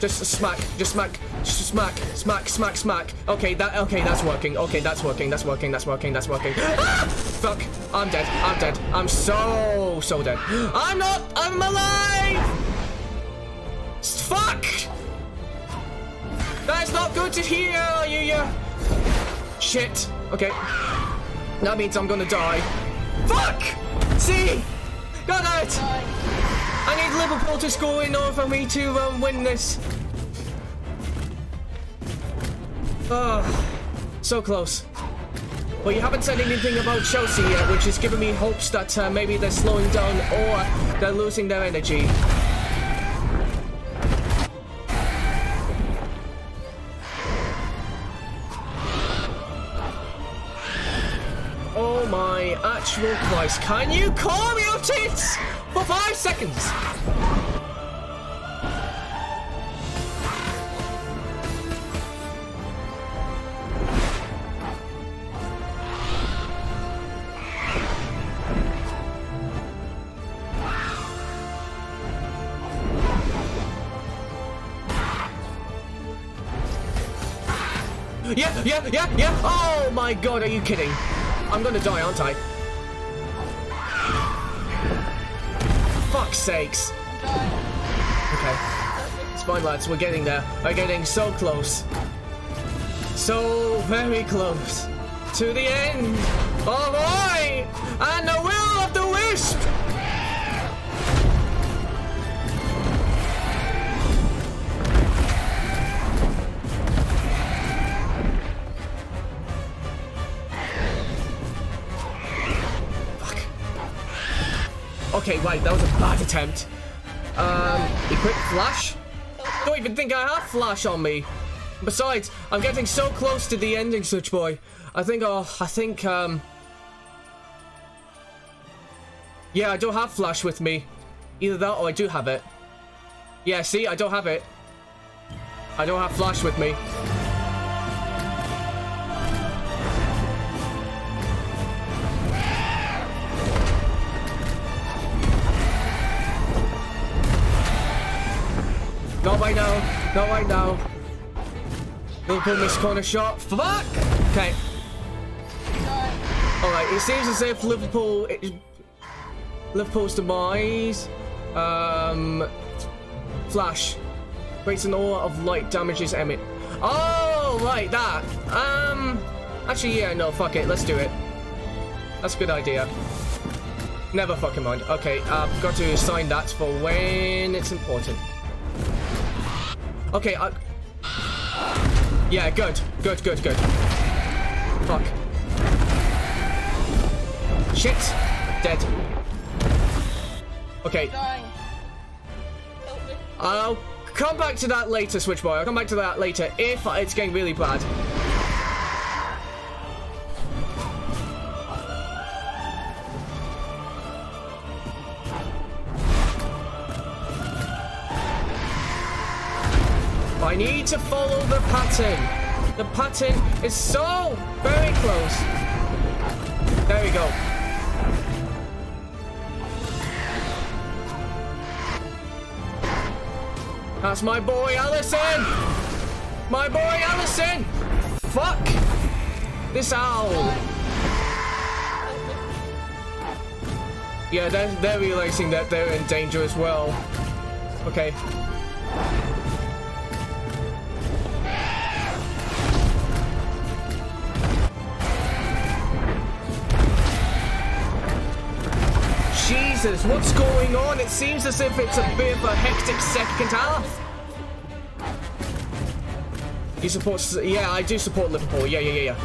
Just smack, just smack, just smack, smack, smack, smack. Okay, that, okay, that's working. Okay, that's working, that's working, that's working, that's working. Ah! Fuck, I'm dead, I'm dead. I'm so, so dead. I'm not, I'm alive! Fuck! That's not good to hear, you, you. Shit, okay. That means I'm gonna die. Fuck! See? Got it! I need Liverpool to score in order for me to um, win this. Ah, oh, so close. Well, you haven't said anything about Chelsea yet, which is giving me hopes that uh, maybe they're slowing down or they're losing their energy. Actual Christ, can you call me your tits for five seconds? yeah, yeah, yeah, yeah. Oh my god, are you kidding? I'm gonna die, aren't I? Fuck's sakes. Okay. It's fine, lads. We're getting there. We're getting so close. So very close. To the end. Of Ori and the Will of the Wisp. Okay, right, that was a bad attempt. Um, equip flash? Don't even think I have flash on me. Besides, I'm getting so close to the ending, Switch Boy. I think, oh, I think, um... yeah, I don't have flash with me. Either that or I do have it. Yeah, see, I don't have it. I don't have flash with me. Not right now. Not right now. Liverpool missed corner shot. Fuck! Okay. Alright, it seems as if Liverpool... It, Liverpool's demise. Um, flash. Creates an aura of light. Damages Emmett. Oh, right, that. Um, actually, yeah, no, fuck it. Let's do it. That's a good idea. Never fucking mind. Okay, I've got to sign that for when it's important. Okay, I... yeah, good. Good, good, good. Fuck. Shit. Dead. Okay. I'll come back to that later, Switch Boy. I'll come back to that later if it's getting really bad. I need to follow the pattern. The pattern is so very close. There we go. That's my boy, Allison. My boy, Allison. Fuck this owl. Yeah, they're, they're realizing that they're in danger as well. Okay. Jesus, what's going on? It seems as if it's a bit of a hectic second half. You support... yeah, I do support Liverpool. Yeah, yeah, yeah, yeah.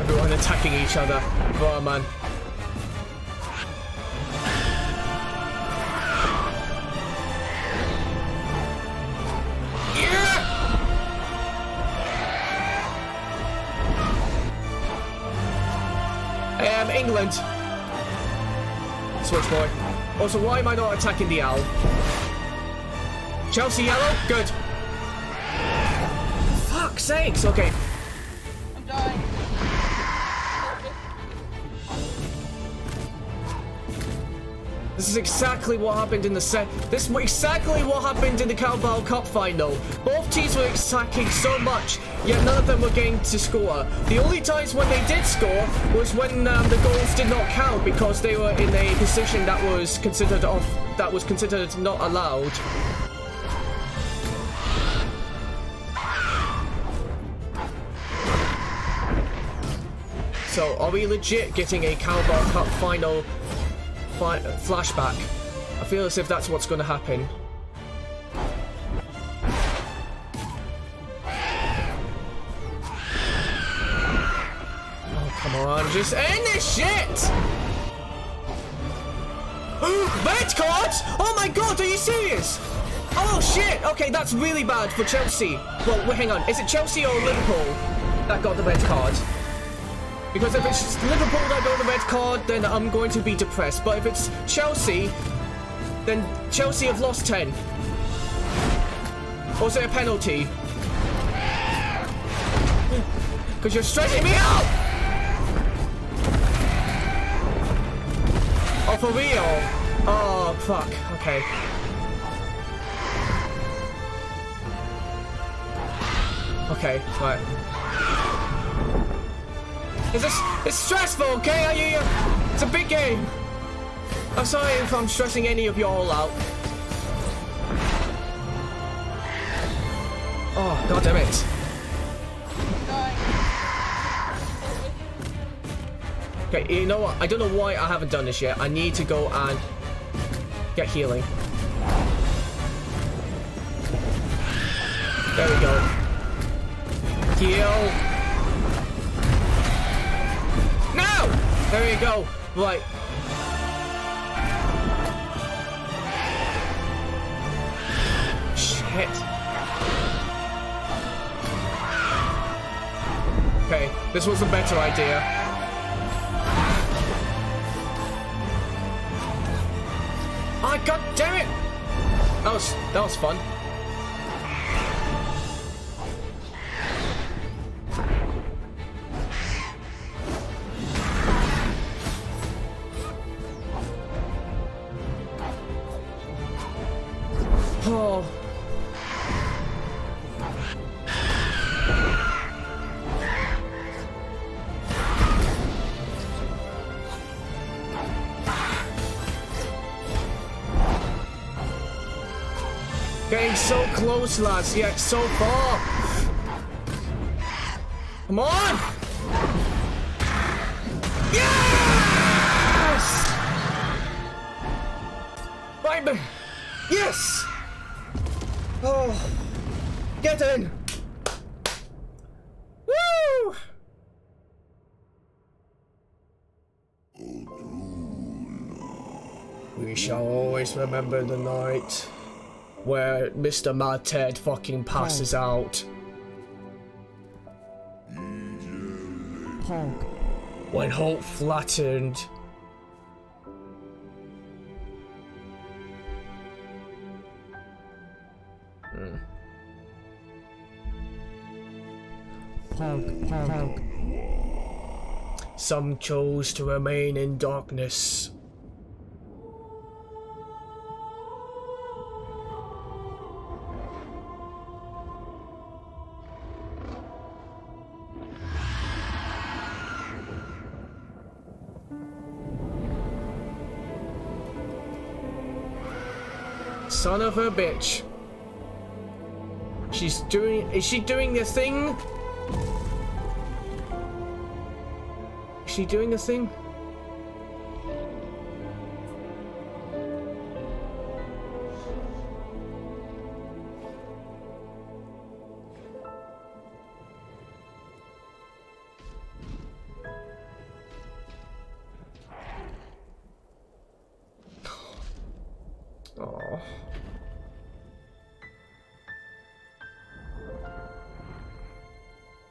Everyone attacking each other. Oh, man. England. Switch boy. Also, why am I not attacking the owl? Chelsea yellow? Good. Fuck's sakes. Okay. I'm dying. This is exactly what happened in the set. This is exactly what happened in the Carabao Cup final. Both teams were attacking so much, yet none of them were getting to score. The only times when they did score was when um, the goals did not count because they were in a position that was considered off, that was considered not allowed. So, are we legit getting a Carabao Cup final? Flashback. I feel as if that's what's going to happen. Oh, come on. Just end this shit! Ooh, red cards! Oh my god, are you serious? Oh shit! Okay, that's really bad for Chelsea. Well, hang on. Is it Chelsea or Liverpool that got the red card? Because if it's Liverpool that got the red card, then I'm going to be depressed. But if it's Chelsea, then Chelsea have lost ten. Also a penalty. Because you're stressing me out! Oh, for real? Oh, fuck. Okay. Okay, right. Is this? It's stressful, okay? Are you, uh, it's a big game. I'm sorry if I'm stressing any of y'all out. Oh, god damn it. Okay, you know what? I don't know why I haven't done this yet. I need to go and get healing. There we go. Heal. No! There we go. Right. Shit. Okay, this was a better idea. God damn it! That was that was fun. Oh. Getting so close, lads, yet so far. Come on! Yes! Right, yes! Oh, get in! Woo! We shall always remember the night where Mister Mad Ted fucking passes Pog. out. Pog. When hope flattened. Mm. Pog, Pog, Pog. Some chose to remain in darkness. Son of a bitch. She's doing... Is she doing the thing? Is she doing the thing?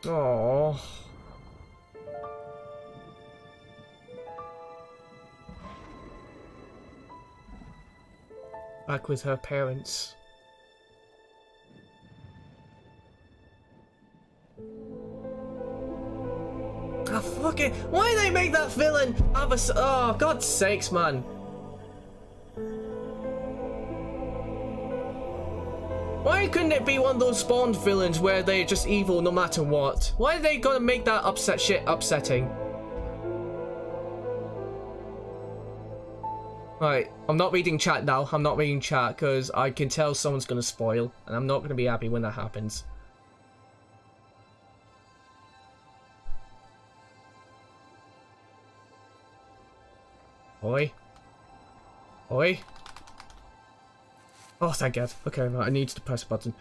Oh. Back with her parents. Ah, fuck it. Why did they make that villain have a s- Oh, God's sakes, man. Why couldn't it be one of those spawned villains where they're just evil no matter what? Why are they gonna make that upset shit upsetting? Alright, I'm not reading chat now. I'm not reading chat because I can tell someone's gonna spoil and I'm not gonna be happy when that happens. Oi. Oi. Oh, thank God. Okay, right, I need to press a button.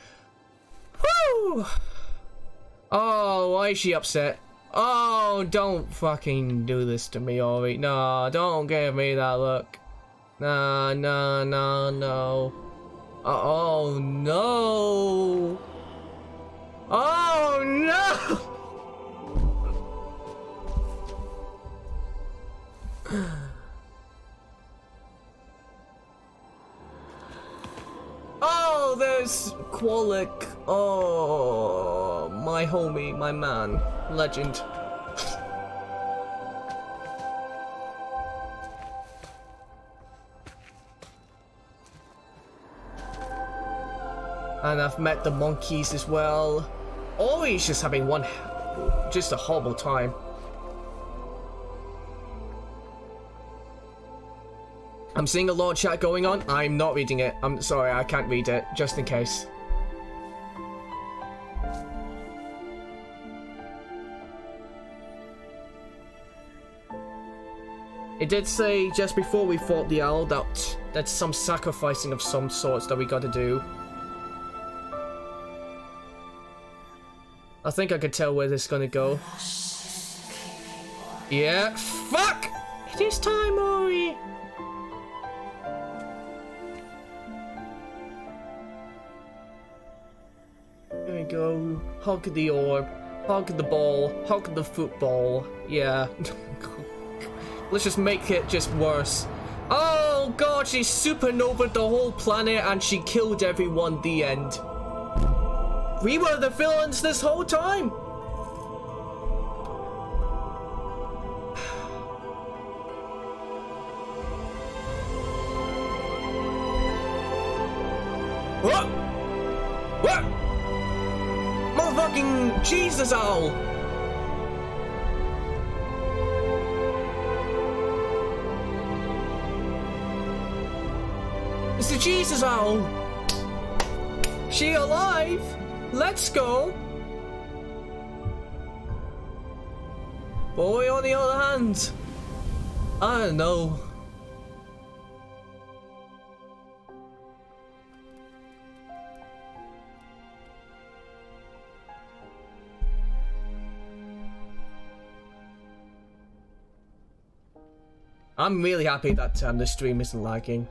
Woo! Oh, why is she upset? Oh, don't fucking do this to me, Ori. No, don't give me that look. No, no, no, no. Oh, no. Oh, no! Oh, there's Qualic. Oh, my homie, my man, legend. And I've met the monkeys as well. Always just having one, just a horrible time. I'm seeing a lot of chat going on. I'm not reading it. I'm sorry, I can't read it, just in case. It did say just before we fought the owl that that's some sacrificing of some sorts that we gotta do. I think I could tell where this is gonna go. Yeah, fuck! It is time, Ori! There we go. Hug the orb. Hug the ball. Hug the football. Yeah. Let's just make it just worse. Oh god, she supernovaed the whole planet and she killed everyone, the end. We were the villains this whole time! What? What? Motherfucking Jesus owl! It's the Jesus owl! She alive? Let's go! Boy, on the other hand, I don't know. I'm really happy that um, the stream isn't lagging.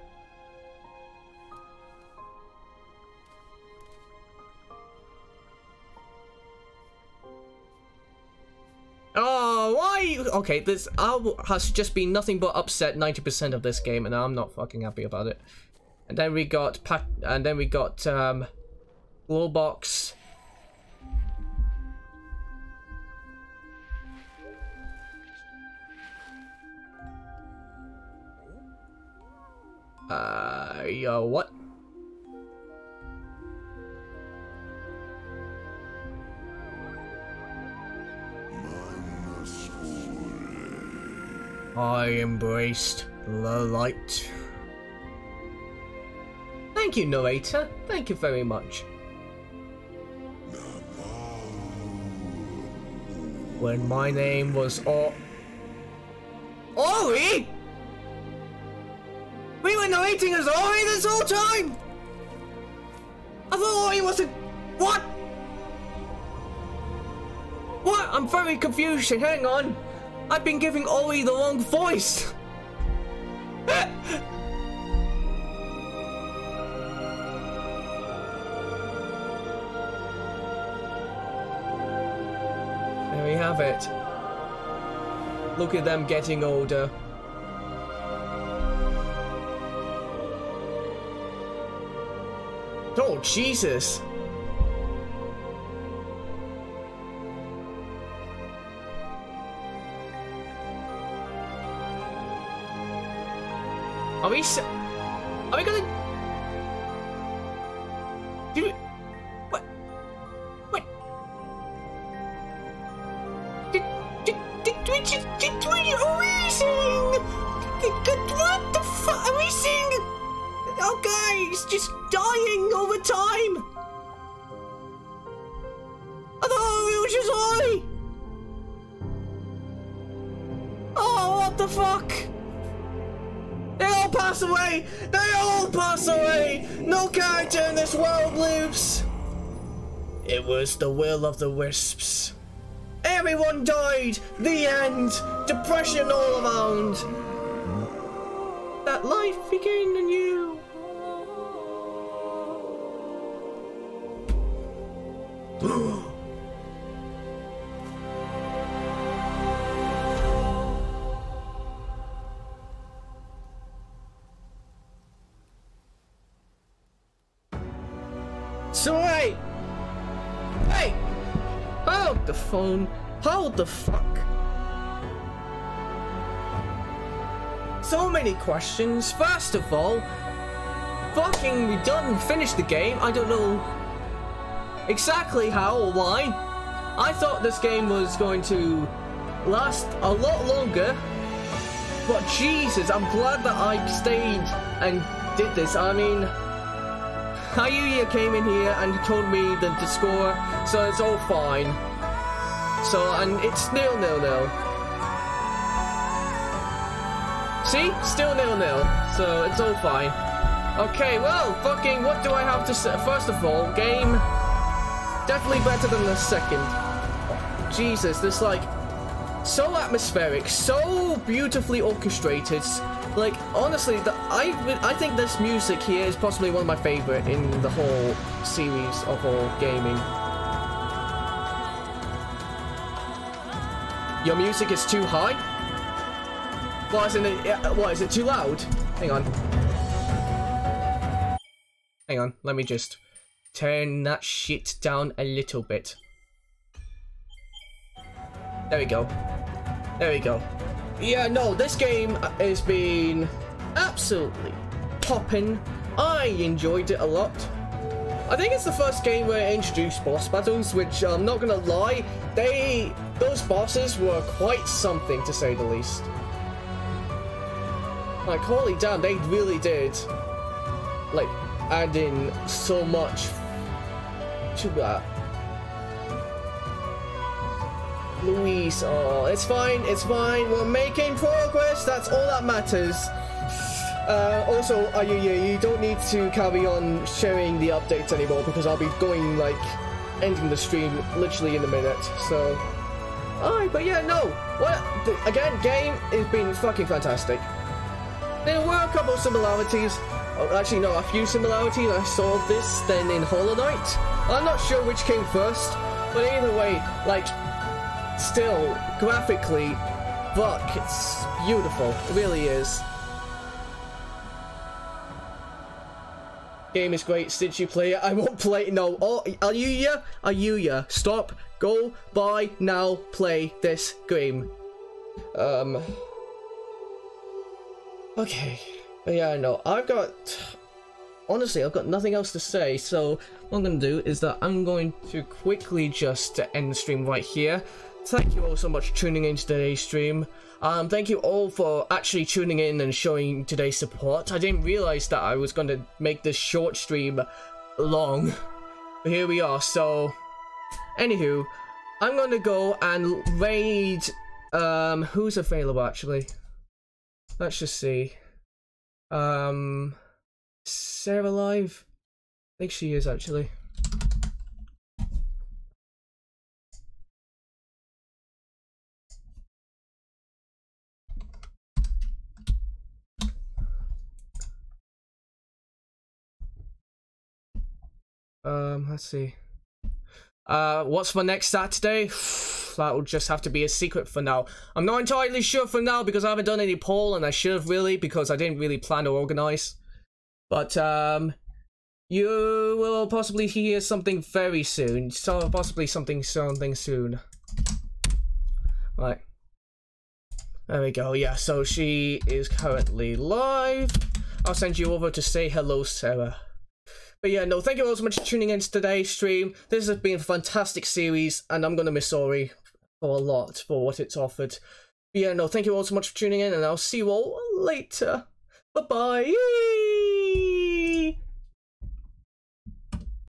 Okay, this owl has just been nothing but upset ninety percent of this game, and I'm not fucking happy about it. And then we got Pat, and then we got um, Glowbox. Uh, yo, what? I embraced the light. Thank you, narrator. Thank you very much. When my name was O- Ori? We were narrating as Ori this whole time! I thought Ori was a- What? What? I'm very confused. Hang on. I've been giving Ori the wrong voice! There we have it. Look at them getting older. Oh, Jesus! Are we s- Are we gonna- Do we- What? What? Did- Did- Did we just- Did we- Are we seeing- What the fuck? Are we seeing- Oh guys, just dying over time! I thought it was just Ori! Oh, what the fuck? They all pass away! They all pass away! No character in this world lives! It was the will of the wisps. Everyone died! The end! Depression all around! That life began anew! So wait, hey, hold the phone, hold the fuck. So many questions. First of all, fucking we done finished the game. I don't know exactly how or why. I thought this game was going to last a lot longer, but Jesus, I'm glad that I stayed and did this. I mean, Hayuya came in here and told me the, the score, so it's all fine. So, and it's nil nil nil. See? Still nil nil. So, it's all fine. Okay, well, fucking, what do I have to say? First of all, game, definitely better than the second. Jesus, this, like, so atmospheric, so beautifully orchestrated. Like, honestly, the, I I think this music here is possibly one of my favorite in the whole series of all gaming. Your music is too high? Why isn't it? What is it? Too loud? Hang on. Hang on. Let me just turn that shit down a little bit. There we go. There we go. Yeah, no, this game has been absolutely popping. I enjoyed it a lot. I think it's the first game where I introduced boss battles, which I'm not gonna lie, they those bosses were quite something, to say the least. Like, holy damn, they really did, like, add in so much to that. Luis, oh, it's fine, it's fine. We're making progress. That's all that matters. Uh, also, uh, you, you, you don't need to carry on sharing the updates anymore, because I'll be going, like, ending the stream literally in a minute. So, alright, but yeah, no. What? The, again, game has been fucking fantastic. There were a couple of similarities. Oh, actually, no, a few similarities. I saw this then in Hollow Knight. I'm not sure which came first, but either way, like, still, graphically, fuck, it's beautiful. It really is. Game is great. Did you play it? I won't play it. No. Oh, Ayuya, Ayuya, stop. Go, buy, now, play this game. Um. Okay. Yeah, no. I've got... Honestly, I've got nothing else to say, so what I'm going to do is that I'm going to quickly just end the stream right here. Thank you all so much for tuning in to today's stream. Um, thank you all for actually tuning in and showing today's support. I didn't realize that I was going to make this short stream long, but here we are. So, anywho, I'm going to go and raid... Um, who's available, actually? Let's just see. Um... Sarah alive? I think she is, actually. Um, let's see. Uh, what's for next Saturday? That'll just have to be a secret for now. I'm not entirely sure for now, because I haven't done any poll, and I should have really, because I didn't really plan or organize. But, um, you will possibly hear something very soon. So, possibly something, something soon. Right. There we go. Yeah, so she is currently live. I'll send you over to say hello, Sarah. But yeah, no, thank you all so much for tuning in to today's stream. This has been a fantastic series, and I'm going to miss Ori for a lot for what it's offered. But yeah, no, thank you all so much for tuning in, and I'll see you all later. Bye-bye!